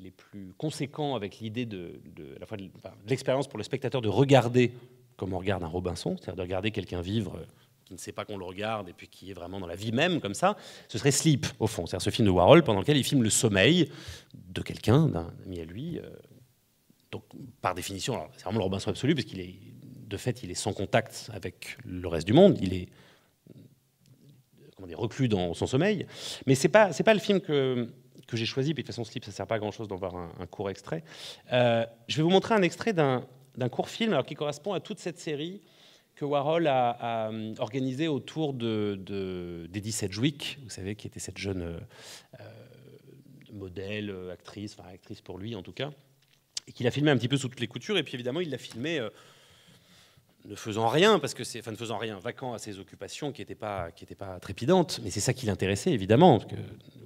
les plus conséquents avec l'idée de, de, à la fois de, enfin, de l'expérience pour le spectateur de regarder comme on regarde un Robinson, c'est-à-dire de regarder quelqu'un vivre qui ne sait pas qu'on le regarde et puis qui est vraiment dans la vie même, comme ça, ce serait Sleep, au fond. C'est-à-dire ce film de Warhol pendant lequel il filme le sommeil de quelqu'un, d'un ami à lui. Donc, par définition, c'est vraiment le Robinson absolu, parce qu'il est, de fait, il est sans contact avec le reste du monde, il est, comment dire, reclus dans son sommeil. Mais ce n'est pas, c'est pas le film que, que j'ai choisi, puis de toute façon, Sleep, ça ne sert pas à grand-chose d'en voir un, un court extrait. Euh, je vais vous montrer un extrait d'un... d'un court film alors qui correspond à toute cette série que Warhol a, a organisée autour de, de, d'Edith Sedgwick, vous savez, qui était cette jeune euh, modèle, actrice, enfin actrice pour lui en tout cas, et qu'il a filmé un petit peu sous toutes les coutures, et puis évidemment il l'a filmé euh, ne faisant rien, parce que c'est, enfin ne faisant rien, vacant à ses occupations qui n'étaient pas, qui n'étaient pas trépidantes, mais c'est ça qui l'intéressait évidemment, parce que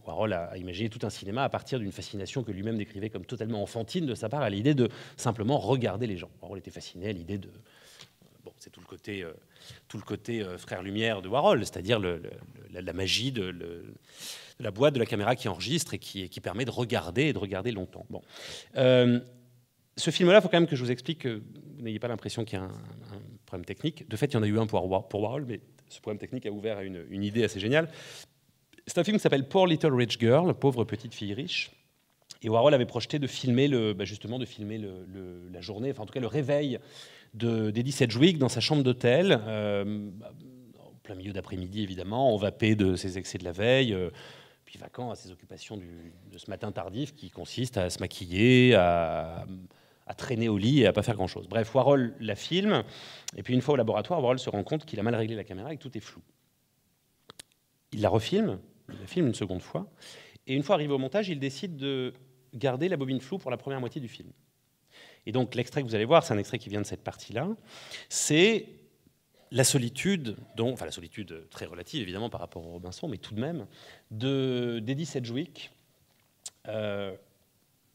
Warhol a imaginé tout un cinéma à partir d'une fascination que lui-même décrivait comme totalement enfantine de sa part, à l'idée de simplement regarder les gens. Warhol était fasciné à l'idée de... Bon, c'est tout le côté, euh, tout le côté euh, frère Lumière de Warhol, c'est-à-dire le, le, la, la magie de, le, de la boîte, de la caméra qui enregistre et qui, qui permet de regarder et de regarder longtemps. Bon. Euh, ce film-là, il faut quand même que je vous explique que vous n'ayez pas l'impression qu'il y a un, un problème technique. De fait, il y en a eu un pour Warhol, mais ce problème technique a ouvert à une, une idée assez géniale. C'est un film qui s'appelle Poor Little Rich Girl, Pauvre Petite Fille Riche. Et Warhol avait projeté de filmer, le, bah justement, de filmer le, le, la journée, enfin en tout cas le réveil d'Edith Sedgwick dans sa chambre d'hôtel, euh, en plein milieu d'après-midi évidemment, envapé de ses excès de la veille, euh, puis vacant à ses occupations du, de ce matin tardif qui consiste à se maquiller, à, à traîner au lit et à pas faire grand-chose. Bref, Warhol la filme, et puis une fois au laboratoire, Warhol se rend compte qu'il a mal réglé la caméra et que tout est flou. Il la refilme, il la filme une seconde fois, et une fois arrivé au montage, il décide de garder la bobine floue pour la première moitié du film. Et donc l'extrait que vous allez voir, c'est un extrait qui vient de cette partie-là, c'est la solitude, dont, enfin la solitude très relative évidemment par rapport au Robinson, mais tout de même, d'Edith Sedgwick, euh,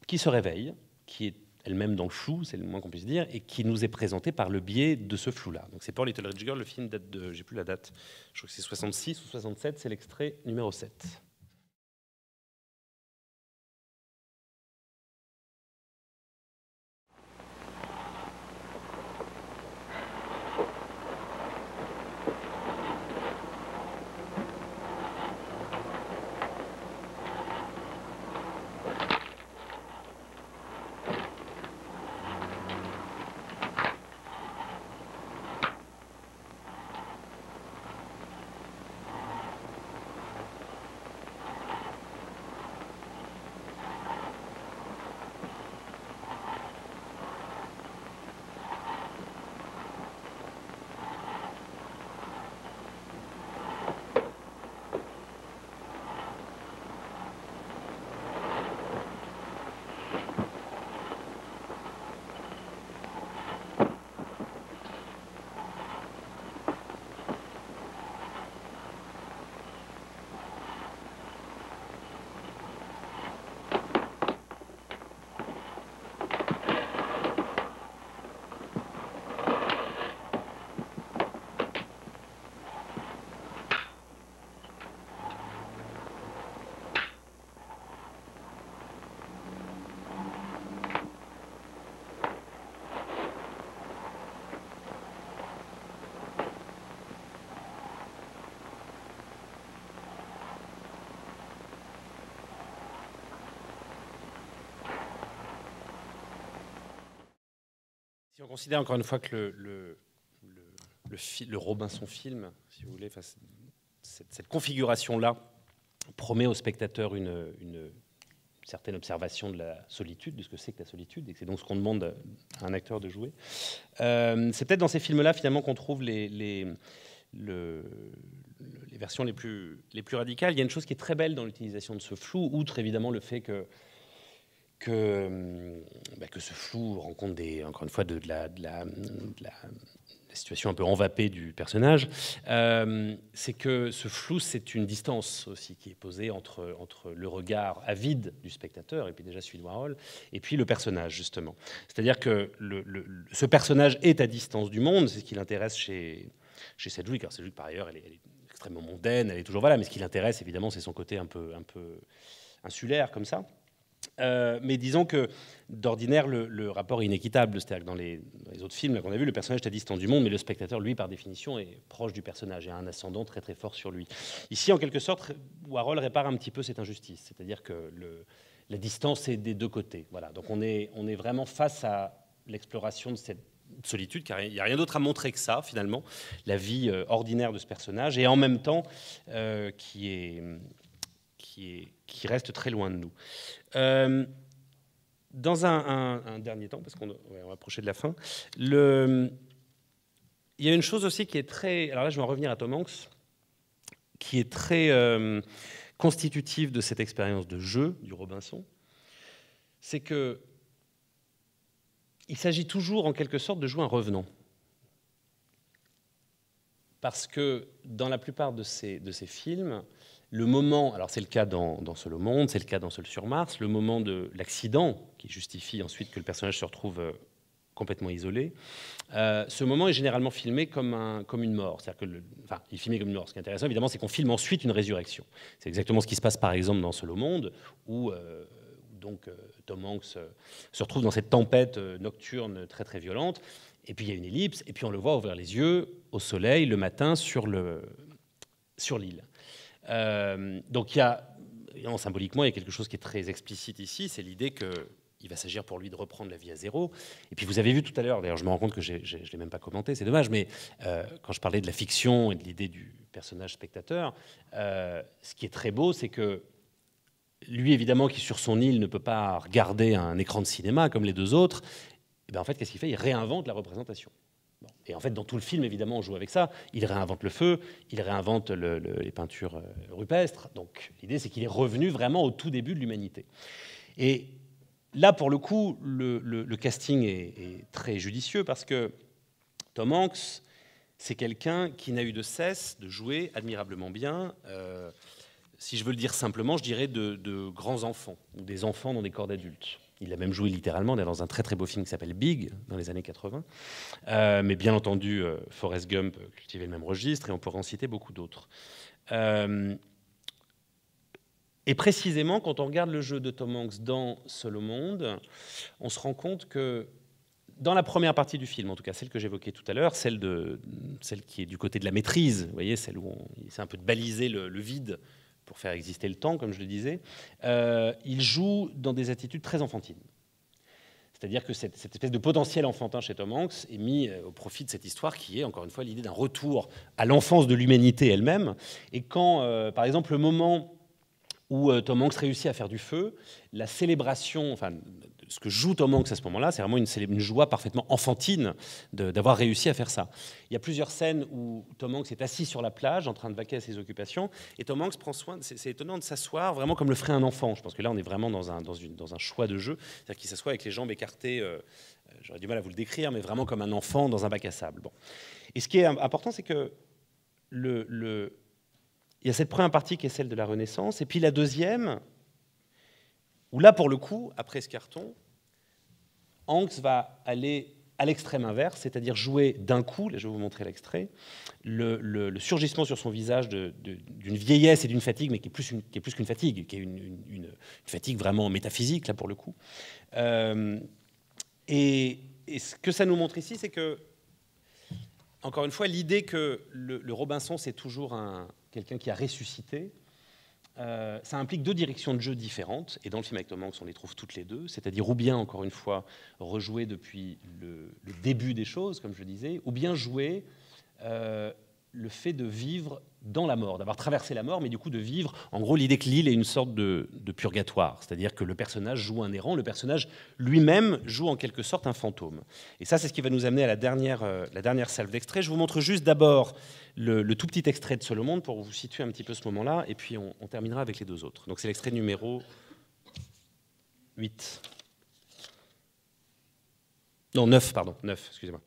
qui se réveille, qui est elle-même dans le flou, c'est le moins qu'on puisse dire, et qui nous est présentée par le biais de ce flou-là. Donc c'est Poor Little Rich Girl, le film date de, j'ai plus la date, je crois que c'est soixante-six ou soixante-sept, c'est l'extrait numéro sept. Si on considère encore une fois que le, le, le, le, le Robinson film, si vous voulez, enfin, cette, cette configuration-là promet au spectateur une, une certaine observation de la solitude, de ce que c'est que la solitude, et c'est donc ce qu'on demande à un acteur de jouer. Euh, c'est peut-être dans ces films-là, finalement, qu'on trouve les, les, le, les versions les plus, les plus radicales. Il y a une chose qui est très belle dans l'utilisation de ce flou, outre évidemment le fait que Que, bah, que ce flou rencontre des, encore une fois de, de, la, de, la, de, la, de la situation un peu envapée du personnage, euh, c'est que ce flou, c'est une distance aussi qui est posée entre, entre le regard avide du spectateur, et puis déjà celui de Warhol, et puis le personnage, justement. C'est-à-dire que le, le, ce personnage est à distance du monde, c'est ce qui l'intéresse chez, chez Sedgwick. Alors Sedgwick, par ailleurs, elle est, elle est extrêmement mondaine, elle est toujours voilà, mais ce qui l'intéresse, évidemment, c'est son côté un peu, un peu insulaire, comme ça. Euh, mais disons que d'ordinaire le, le rapport est inéquitable, c'est-à-dire que dans les, dans les autres films qu'on a vu, le personnage est à distance du monde, mais le spectateur, lui, par définition, est proche du personnage et a un ascendant très très fort sur lui. Ici, en quelque sorte, Warhol répare un petit peu cette injustice, c'est-à-dire que le, la distance est des deux côtés. Voilà. Donc on est, on est vraiment face à l'exploration de cette solitude, car il n'y a rien d'autre à montrer que ça, finalement, la vie euh, ordinaire de ce personnage, et en même temps, euh, qui est... Qui, est, qui reste très loin de nous. Euh, dans un, un, un dernier temps, parce qu'on ouais, on va approcher de la fin, le, il y a une chose aussi qui est très... Alors là, je vais en revenir à Tom Hanks, qui est très euh, constitutive de cette expérience de jeu du Robinson, c'est que il s'agit toujours, en quelque sorte, de jouer un revenant. Parce que, dans la plupart de ces, de ces films... Le moment, alors c'est le cas dans, dans Seul au monde, c'est le cas dans Seul sur Mars, le moment de l'accident qui justifie ensuite que le personnage se retrouve complètement isolé, euh, ce moment est généralement filmé comme, un, comme une mort. C'est-à-dire que le, enfin, il est filmé comme une mort. Ce qui est intéressant, évidemment, c'est qu'on filme ensuite une résurrection. C'est exactement ce qui se passe, par exemple, dans Seul au monde, où euh, donc, euh, Tom Hanks euh, se retrouve dans cette tempête euh, nocturne très, très violente, et puis il y a une ellipse, et puis on le voit ouvrir les yeux au soleil le matin sur le, sur l'île. Euh, donc il y a, non, symboliquement, il y a quelque chose qui est très explicite ici, c'est l'idée qu'il va s'agir pour lui de reprendre la vie à zéro. Et puis vous avez vu tout à l'heure, d'ailleurs je me rends compte que j'ai, j'ai, je ne l'ai même pas commenté, c'est dommage, mais euh, quand je parlais de la fiction et de l'idée du personnage spectateur, euh, ce qui est très beau, c'est que lui, évidemment, qui sur son île ne peut pas regarder un écran de cinéma comme les deux autres, et bien, en fait, qu'est-ce qu'il fait? Il réinvente la représentation. Et en fait, dans tout le film, évidemment, on joue avec ça. Il réinvente le feu, il réinvente le, le, les peintures rupestres. Donc, l'idée, c'est qu'il est revenu vraiment au tout début de l'humanité. Et là, pour le coup, le, le, le casting est, est très judicieux parce que Tom Hanks, c'est quelqu'un qui n'a eu de cesse de jouer admirablement bien, euh, si je veux le dire simplement, je dirais de, de grands enfants ou des enfants dans des corps d'adultes. Il a même joué littéralement dans un très très beau film qui s'appelle Big, dans les années quatre-vingts. Euh, mais bien entendu, euh, Forrest Gump cultivait le même registre et on pourrait en citer beaucoup d'autres. Euh, et précisément, quand on regarde le jeu de Tom Hanks dans Seul au monde, on se rend compte que, dans la première partie du film, en tout cas celle que j'évoquais tout à l'heure, celle, de, celle qui est du côté de la maîtrise, vous voyez, celle où on essaie un peu de baliser le, le vide, pour faire exister le temps, comme je le disais, euh, il joue dans des attitudes très enfantines. C'est-à-dire que cette, cette espèce de potentiel enfantin chez Tom Hanks est mis au profit de cette histoire qui est, encore une fois, l'idée d'un retour à l'enfance de l'humanité elle-même. Et quand, euh, par exemple, le moment où euh, Tom Hanks réussit à faire du feu, la célébration, enfin, ce que joue Tom Hanks à ce moment-là, c'est vraiment une, une joie parfaitement enfantine d'avoir réussi à faire ça. Il y a plusieurs scènes où Tom Hanks est assis sur la plage en train de vaquer à ses occupations et Tom Hanks prend soin, c'est étonnant de s'asseoir vraiment comme le ferait un enfant. Je pense que là, on est vraiment dans un, dans une, dans un choix de jeu, c'est-à-dire qu'il s'assoit avec les jambes écartées, euh, j'aurais du mal à vous le décrire, mais vraiment comme un enfant dans un bac à sable. Bon. Et ce qui est important, c'est que le, le, il y a cette première partie qui est celle de la Renaissance et puis la deuxième... où là, pour le coup, après ce carton, Hanks va aller à l'extrême inverse, c'est-à-dire jouer d'un coup, là je vais vous montrer l'extrait, le, le, le surgissement sur son visage de, de, d'une vieillesse et d'une fatigue, mais qui est plus, une, qui est plus qu'une fatigue, qui est une, une, une, une fatigue vraiment métaphysique, là, pour le coup. Euh, et, et ce que ça nous montre ici, c'est que, encore une fois, l'idée que le, le Robinson, c'est toujours un, quelqu'un qui a ressuscité, Euh, ça implique deux directions de jeu différentes, et dans le film avec Tom Hanks, on les trouve toutes les deux, c'est-à-dire ou bien, encore une fois, rejouer depuis le, le début des choses, comme je le disais, ou bien jouer euh, le fait de vivre dans la mort, d'avoir traversé la mort, mais du coup de vivre, en gros, l'idée que l'île est une sorte de, de purgatoire, c'est-à-dire que le personnage joue un errant, le personnage lui-même joue en quelque sorte un fantôme. Et ça, c'est ce qui va nous amener à la dernière, euh, la dernière salve d'extrait. Je vous montre juste d'abord le, le tout petit extrait de Solomon pour vous situer un petit peu ce moment-là, et puis on, on terminera avec les deux autres. Donc c'est l'extrait numéro huit. Non, neuf, pardon, neuf, excusez-moi.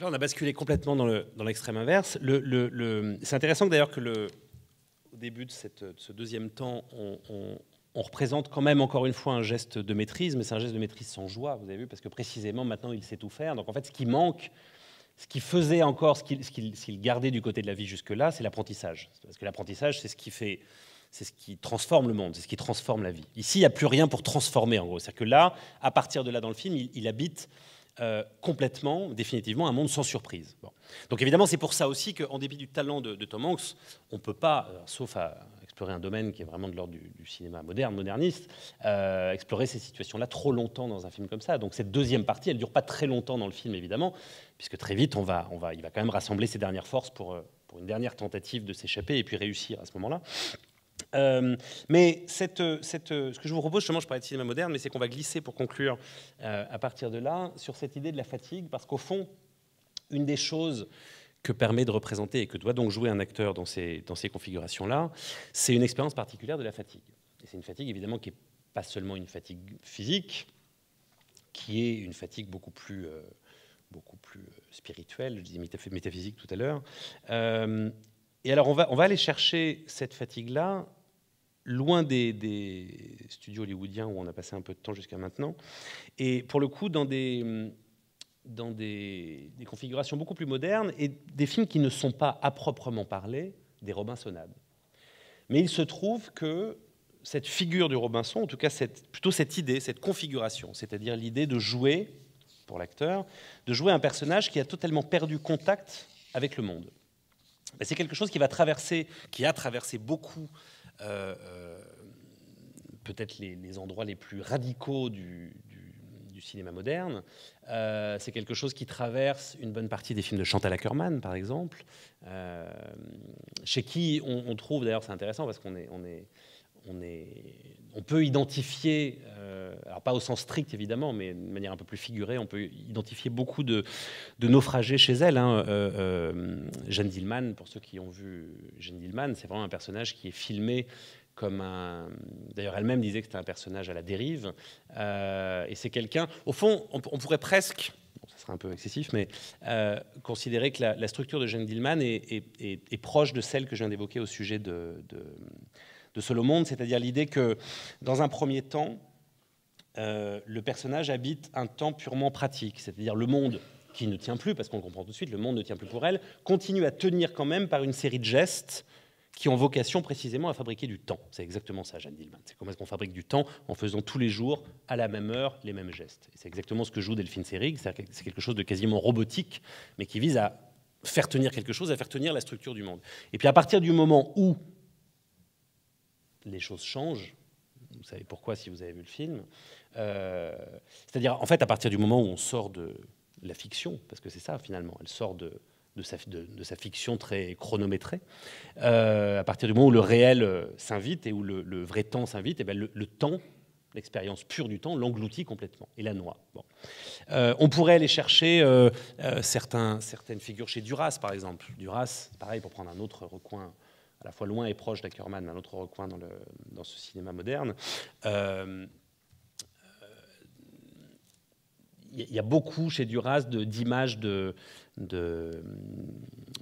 Là, on a basculé complètement dans le, dans l'extrême inverse. Le, le, le, c'est intéressant d'ailleurs que le, au début de, cette, de ce deuxième temps, on, on, on représente quand même encore une fois un geste de maîtrise, mais c'est un geste de maîtrise sans joie, vous avez vu, parce que précisément maintenant il sait tout faire. Donc en fait, ce qui manque, ce qui faisait encore, ce qu'il, ce qu'il, ce qu'il gardait du côté de la vie jusque-là, c'est l'apprentissage. Parce que l'apprentissage, c'est ce qui fait... c'est ce qui transforme le monde, c'est ce qui transforme la vie. Ici, il n'y a plus rien pour transformer, en gros. C'est-à-dire que là, à partir de là, dans le film, il, il habite euh, complètement, définitivement, un monde sans surprise. Bon. Donc évidemment, c'est pour ça aussi qu'en dépit du talent de, de Tom Hanks, on ne peut pas, euh, sauf à explorer un domaine qui est vraiment de l'ordre du, du cinéma moderne, moderniste, euh, explorer ces situations-là trop longtemps dans un film comme ça. Donc cette deuxième partie, elle ne dure pas très longtemps dans le film, évidemment, puisque très vite, on va, on va, il va quand même rassembler ses dernières forces pour, euh, pour une dernière tentative de s'échapper et puis réussir à ce moment-là. Euh, mais cette, cette, ce que je vous propose, justement, je parlais de cinéma moderne, mais c'est qu'on va glisser pour conclure euh, à partir de là sur cette idée de la fatigue, parce qu'au fond, une des choses que permet de représenter et que doit donc jouer un acteur dans ces, dans ces configurations-là, c'est une expérience particulière de la fatigue. Et c'est une fatigue, évidemment, qui n'est pas seulement une fatigue physique, qui est une fatigue beaucoup plus, euh, beaucoup plus spirituelle, je disais métaphysique tout à l'heure. Euh, Et alors, on va, on va aller chercher cette fatigue-là, loin des, des studios hollywoodiens où on a passé un peu de temps jusqu'à maintenant, et pour le coup, dans des, dans des, des configurations beaucoup plus modernes et des films qui ne sont pas, à proprement parler, des Robinsonades. Mais il se trouve que cette figure du Robinson, en tout cas, cette, plutôt cette idée, cette configuration, c'est-à-dire l'idée de jouer, pour l'acteur, de jouer un personnage qui a totalement perdu contact avec le monde. C'est quelque chose qui va traverser, qui a traversé beaucoup, euh, euh, peut-être les, les endroits les plus radicaux du, du, du cinéma moderne. Euh, c'est quelque chose qui traverse une bonne partie des films de Chantal Ackerman, par exemple, euh, chez qui on, on trouve, d'ailleurs c'est intéressant parce qu'on est... On est On, est, on peut identifier, euh, alors pas au sens strict évidemment, mais de manière un peu plus figurée, on peut identifier beaucoup de, de naufragés chez elle. Hein. Euh, euh, Jeanne Dielman, pour ceux qui ont vu Jeanne Dielman, c'est vraiment un personnage qui est filmé comme un... D'ailleurs, elle-même disait que c'était un personnage à la dérive. Euh, et c'est quelqu'un... Au fond, on, on pourrait presque... Bon, ça serait un peu excessif, mais euh, considérer que la, la structure de Jeanne Dielman est, est, est, est proche de celle que je viens d'évoquer au sujet de... de de Solomon, c'est-à-dire l'idée que, dans un premier temps, euh, le personnage habite un temps purement pratique, c'est-à-dire le monde qui ne tient plus, parce qu'on le comprend tout de suite, le monde ne tient plus pour elle, continue à tenir quand même par une série de gestes qui ont vocation précisément à fabriquer du temps. C'est exactement ça, Jeanne Dielman. C'est comment est-ce qu'on fabrique du temps en faisant tous les jours, à la même heure, les mêmes gestes. Et c'est exactement ce que joue Delphine Seyrig, c'est quelque chose de quasiment robotique, mais qui vise à faire tenir quelque chose, à faire tenir la structure du monde. Et puis à partir du moment où les choses changent, vous savez pourquoi si vous avez vu le film. Euh, C'est-à-dire, en fait, à partir du moment où on sort de la fiction, parce que c'est ça, finalement, elle sort de, de, sa, de, de sa fiction très chronométrée, euh, à partir du moment où le réel s'invite et où le, le vrai temps s'invite, eh bien, le, le temps... l'expérience pure du temps l'engloutit complètement et la noie. Bon. Euh, on pourrait aller chercher euh, euh, certains, certaines figures chez Duras, par exemple. Duras, pareil, pour prendre un autre recoin à la fois loin et proche d'Ackerman, un autre recoin dans, le, dans ce cinéma moderne. Il euh, euh, y a beaucoup chez Duras d'images de...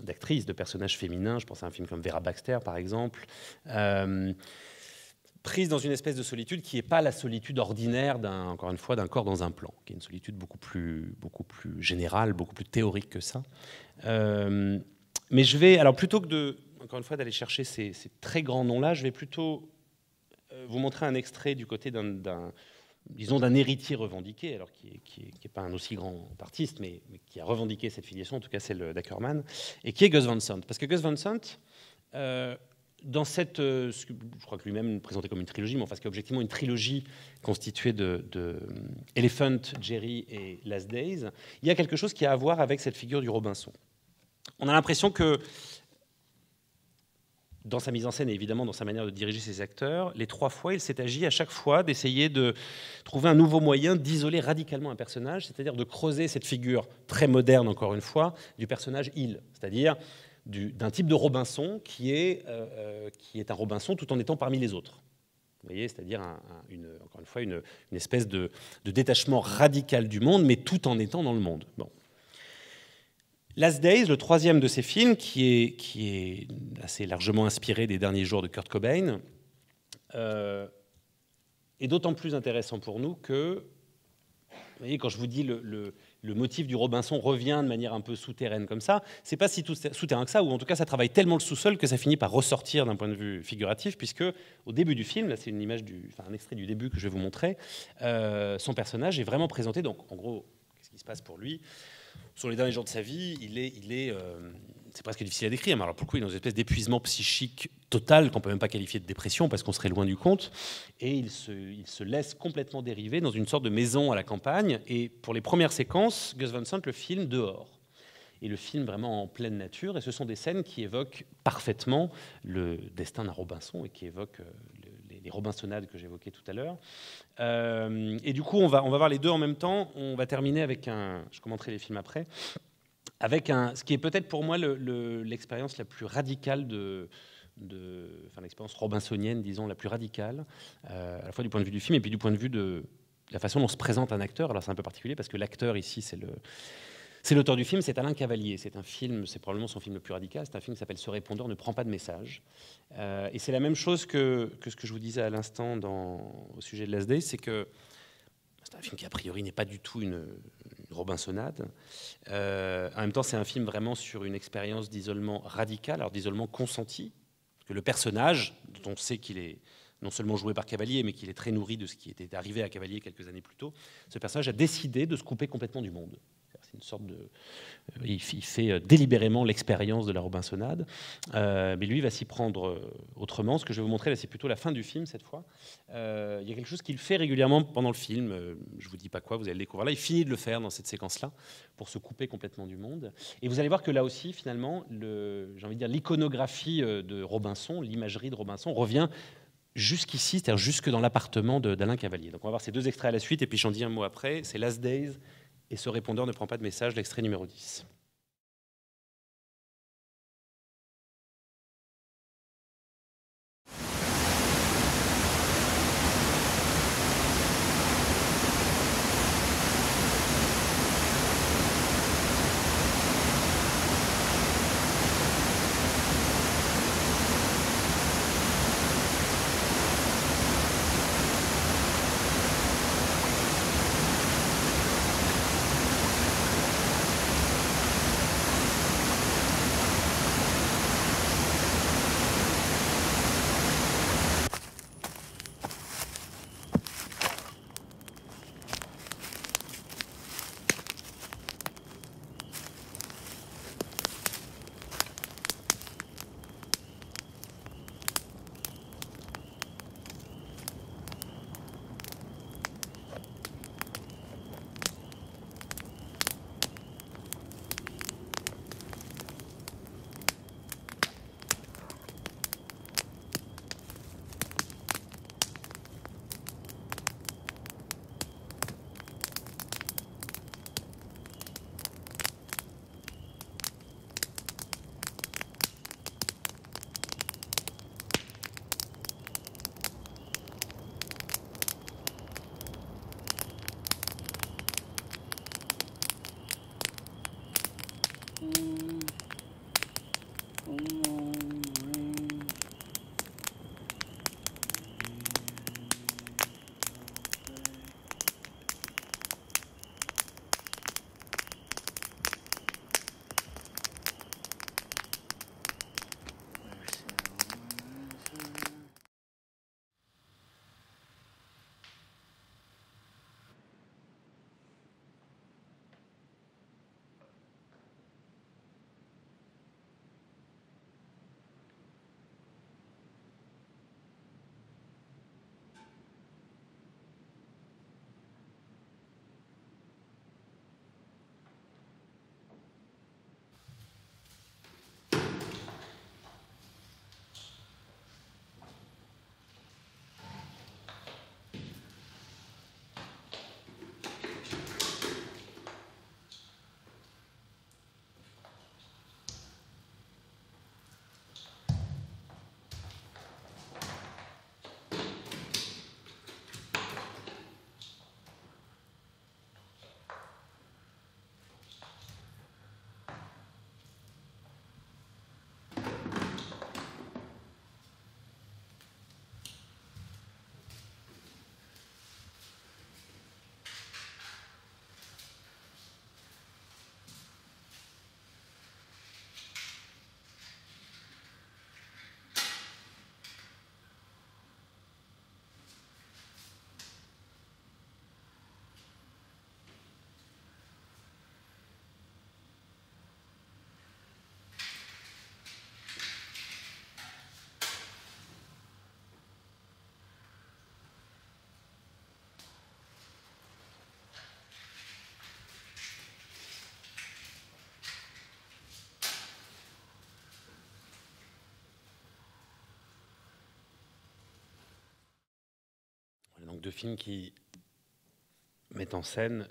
d'actrices, de, de personnages féminins. Je pense à un film comme Vera Baxter, par exemple. Euh, prise dans une espèce de solitude qui n'est pas la solitude ordinaire, d'un, encore une fois, d'un corps dans un plan, qui est une solitude beaucoup plus, beaucoup plus générale, beaucoup plus théorique que ça. Euh, mais je vais, alors plutôt que de, encore une fois, d'aller chercher ces, ces très grands noms-là, je vais plutôt vous montrer un extrait du côté d'un, disons, d'un héritier revendiqué, alors qui n'est qui qui est pas un aussi grand artiste, mais, mais qui a revendiqué cette filiation, en tout cas celle d'Ackerman, et qui est Gus Van Sant. Parce que Gus Van Sant... Euh, dans cette, je crois que lui-même présentait comme une trilogie, mais enfin, ce qui est objectivement une trilogie constituée de, de Elephant, Jerry et Last Days, il y a quelque chose qui a à voir avec cette figure du Robinson. On a l'impression que, dans sa mise en scène et évidemment dans sa manière de diriger ses acteurs, les trois fois, il s'est agi à chaque fois d'essayer de trouver un nouveau moyen d'isoler radicalement un personnage, c'est-à-dire de creuser cette figure très moderne, encore une fois, du personnage il, c'est-à-dire... d'un type de Robinson qui est, euh, qui est un Robinson tout en étant parmi les autres. Vous voyez, c'est-à-dire, un, un, une, encore une fois, une, une espèce de, de détachement radical du monde, mais tout en étant dans le monde. Bon. Last Days, le troisième de ces films, qui est, qui est assez largement inspiré des derniers jours de Kurt Cobain, euh, est d'autant plus intéressant pour nous que, vous voyez, quand je vous dis le... le Le motif du Robinson revient de manière un peu souterraine comme ça. C'est pas si tout souterrain que ça, ou en tout cas ça travaille tellement le sous-sol que ça finit par ressortir d'un point de vue figuratif, puisque au début du film, là c'est une image du, enfin un extrait du début que je vais vous montrer, euh, son personnage est vraiment présenté. Donc en gros, qu'est-ce qui se passe pour lui sur les derniers jours de sa vie? Il est, il est, euh, c'est presque difficile à décrire. Mais alors pour le coup, il est dans une espèce d'épuisement psychique total qu'on peut même pas qualifier de dépression parce qu'on serait loin du compte. Et il se, il se laisse complètement dériver dans une sorte de maison à la campagne. Et pour les premières séquences, Gus Van Sant le filme dehors. Et le film vraiment en pleine nature. Et ce sont des scènes qui évoquent parfaitement le destin d'un Robinson et qui évoquent les, les Robinsonades que j'évoquais tout à l'heure. Euh, et du coup, on va, on va voir les deux en même temps. On va terminer avec un... Je commenterai les films après. Avec un, ce qui est peut-être pour moi le, le, l'expérience la plus radicale de... de enfin, l'expérience robinsonienne, disons, la plus radicale, euh, à la fois du point de vue du film et puis du point de vue de la façon dont se présente un acteur. Alors c'est un peu particulier parce que l'acteur ici, c'est le... C'est l'auteur du film, c'est Alain Cavalier. C'est un film, c'est probablement son film le plus radical. C'est un film qui s'appelle « Ce répondeur ne prend pas de message ». Euh, et c'est la même chose que, que ce que je vous disais à l'instant au sujet de Last Day, c'est que c'est un film qui, a priori, n'est pas du tout une, une Robinsonade. Euh, en même temps, c'est un film vraiment sur une expérience d'isolement radical, alors d'isolement consenti, parce que le personnage, dont on sait qu'il est non seulement joué par Cavalier, mais qu'il est très nourri de ce qui était arrivé à Cavalier quelques années plus tôt, ce personnage a décidé de se couper complètement du monde. Une sorte de, il fait délibérément l'expérience de la Robinsonade, euh, mais lui va s'y prendre autrement. Ce que je vais vous montrer là, c'est plutôt la fin du film cette fois. Euh, il y a quelque chose qu'il fait régulièrement pendant le film. Euh, je vous dis pas quoi, vous allez le découvrir là. Il finit de le faire dans cette séquence-là pour se couper complètement du monde. Et vous allez voir que là aussi, finalement, le, j'ai envie de dire, l'iconographie de Robinson, l'imagerie de Robinson revient jusqu'ici, c'est-à-dire jusque dans l'appartement d'Alain Cavalier. Donc on va voir ces deux extraits à la suite, et puis j'en dis un mot après. C'est Last Days. Et ce répondeur ne prend pas de message, l'extrait numéro dix. de films qui mettent en scène,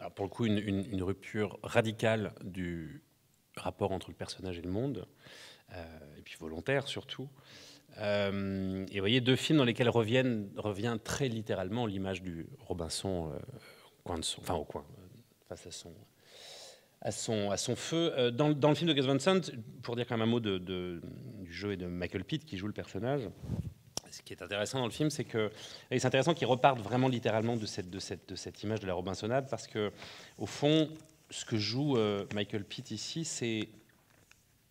un, pour le coup, une, une, une rupture radicale du rapport entre le personnage et le monde, euh, et puis volontaire surtout. Euh, et vous voyez, deux films dans lesquels reviennent, revient très littéralement l'image du Robinson euh, au coin de son, enfin, au coin, euh, face à son... À son, à son feu. Dans, dans le film de Gus Van Sant, pour dire quand même un mot de, de, du jeu et de Michael Pitt qui joue le personnage, ce qui est intéressant dans le film, c'est que c'est intéressant qu'ils repartent vraiment littéralement de cette, de, cette, de cette image de la Robinsonade, parce que au fond, ce que joue euh, Michael Pitt ici, c'est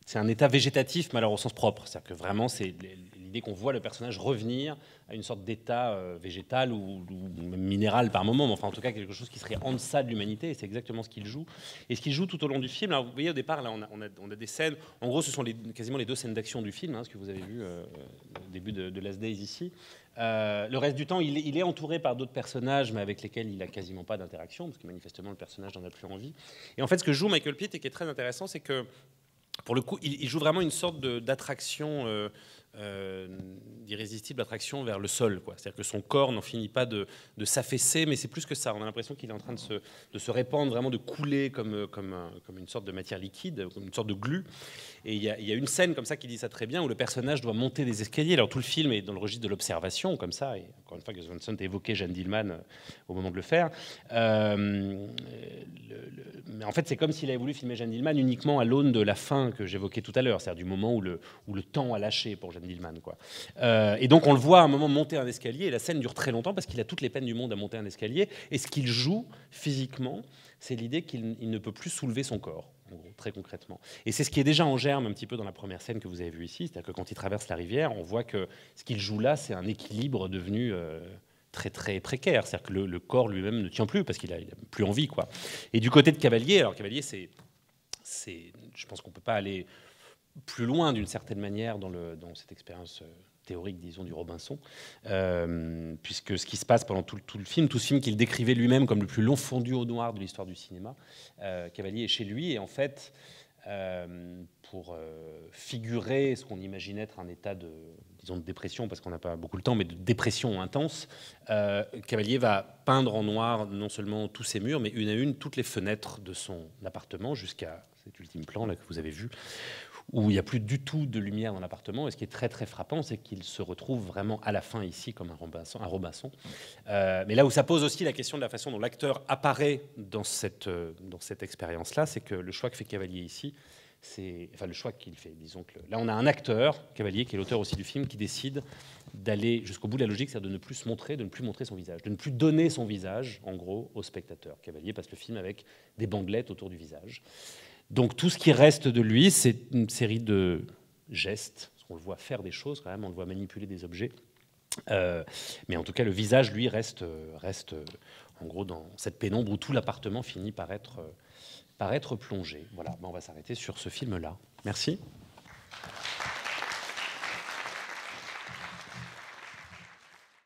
c'est un état végétatif, mais alors au sens propre. C'est-à-dire que vraiment, c'est l'idée qu'on voit le personnage revenir à une sorte d'état végétal ou, ou même minéral par moment, mais enfin en tout cas quelque chose qui serait en deçà de l'humanité, et c'est exactement ce qu'il joue. Et ce qu'il joue tout au long du film, alors vous voyez au départ, là, on a, on a, on a des scènes, en gros ce sont les, quasiment les deux scènes d'action du film, hein, ce que vous avez vu euh, au début de, de Last Days ici. Euh, le reste du temps, il, il est entouré par d'autres personnages, mais avec lesquels il n'a quasiment pas d'interaction, parce que manifestement le personnage n'en a plus envie. Et en fait, ce que joue Michael Pitt, et qui est très intéressant, c'est que pour le coup, il joue vraiment une sorte d'attraction euh, euh, irrésistible, d'attraction vers le sol, quoi. C'est-à-dire que son corps n'en finit pas de, de s'affaisser, mais c'est plus que ça. On a l'impression qu'il est en train de se, de se répandre, vraiment de couler comme, comme, un, comme une sorte de matière liquide, comme une sorte de glu. Et il y, y a une scène comme ça qui dit ça très bien, où le personnage doit monter des escaliers. Alors tout le film est dans le registre de l'observation, comme ça. Et encore une fois, Gus Van Sant a évoqué Jeanne Dielman au moment de le faire. Euh, le, le, mais en fait, c'est comme s'il avait voulu filmer Jeanne Dielman uniquement à l'aune de la fin que j'évoquais tout à l'heure, c'est-à-dire du moment où le, où le temps a lâché pour Jeanne Dielman, quoi. Euh, et donc on le voit à un moment monter un escalier, et la scène dure très longtemps parce qu'il a toutes les peines du monde à monter un escalier. Et ce qu'il joue physiquement, c'est l'idée qu'il ne peut plus soulever son corps, en gros, très concrètement. Et c'est ce qui est déjà en germe un petit peu dans la première scène que vous avez vue ici, c'est-à-dire que quand il traverse la rivière, on voit que ce qu'il joue là, c'est un équilibre devenu... Euh, très très précaire, c'est-à-dire que le, le corps lui-même ne tient plus parce qu'il a, il a plus envie, quoi. Et du côté de Cavalier, alors Cavalier, c'est, c'est, je pense qu'on peut pas aller plus loin d'une certaine manière dans le, dans cette expérience théorique, disons, du Robinson, euh, puisque ce qui se passe pendant tout, tout le film, tout ce film qu'il décrivait lui-même comme le plus long fondu au noir de l'histoire du cinéma, euh, Cavalier est chez lui et en fait, euh, pour euh, figurer ce qu'on imagine être un état de disons de dépression, parce qu'on n'a pas beaucoup de temps, mais de dépression intense, euh, Cavalier va peindre en noir non seulement tous ses murs, mais une à une toutes les fenêtres de son appartement, jusqu'à cet ultime plan là que vous avez vu, où il n'y a plus du tout de lumière dans l'appartement. Et ce qui est très très frappant, c'est qu'il se retrouve vraiment à la fin ici comme un Robinson. Un Robinson. Euh, mais là où ça pose aussi la question de la façon dont l'acteur apparaît dans cette, dans cette expérience-là, c'est que le choix que fait Cavalier ici, c'est, enfin le choix qu'il fait, disons que le, là on a un acteur, Cavalier, qui est l'auteur aussi du film, qui décide d'aller jusqu'au bout de la logique, c'est-à-dire de ne plus se montrer, de ne plus montrer son visage, de ne plus donner son visage, en gros, au spectateur. Cavalier passe le film avec des bandelettes autour du visage. Donc tout ce qui reste de lui, c'est une série de gestes, parce qu'on le voit faire des choses quand même, on le voit manipuler des objets. Euh, mais en tout cas, le visage, lui, reste, reste en gros dans cette pénombre où tout l'appartement finit par être, par être plongé. Voilà, ben, on va s'arrêter sur ce film-là. Merci.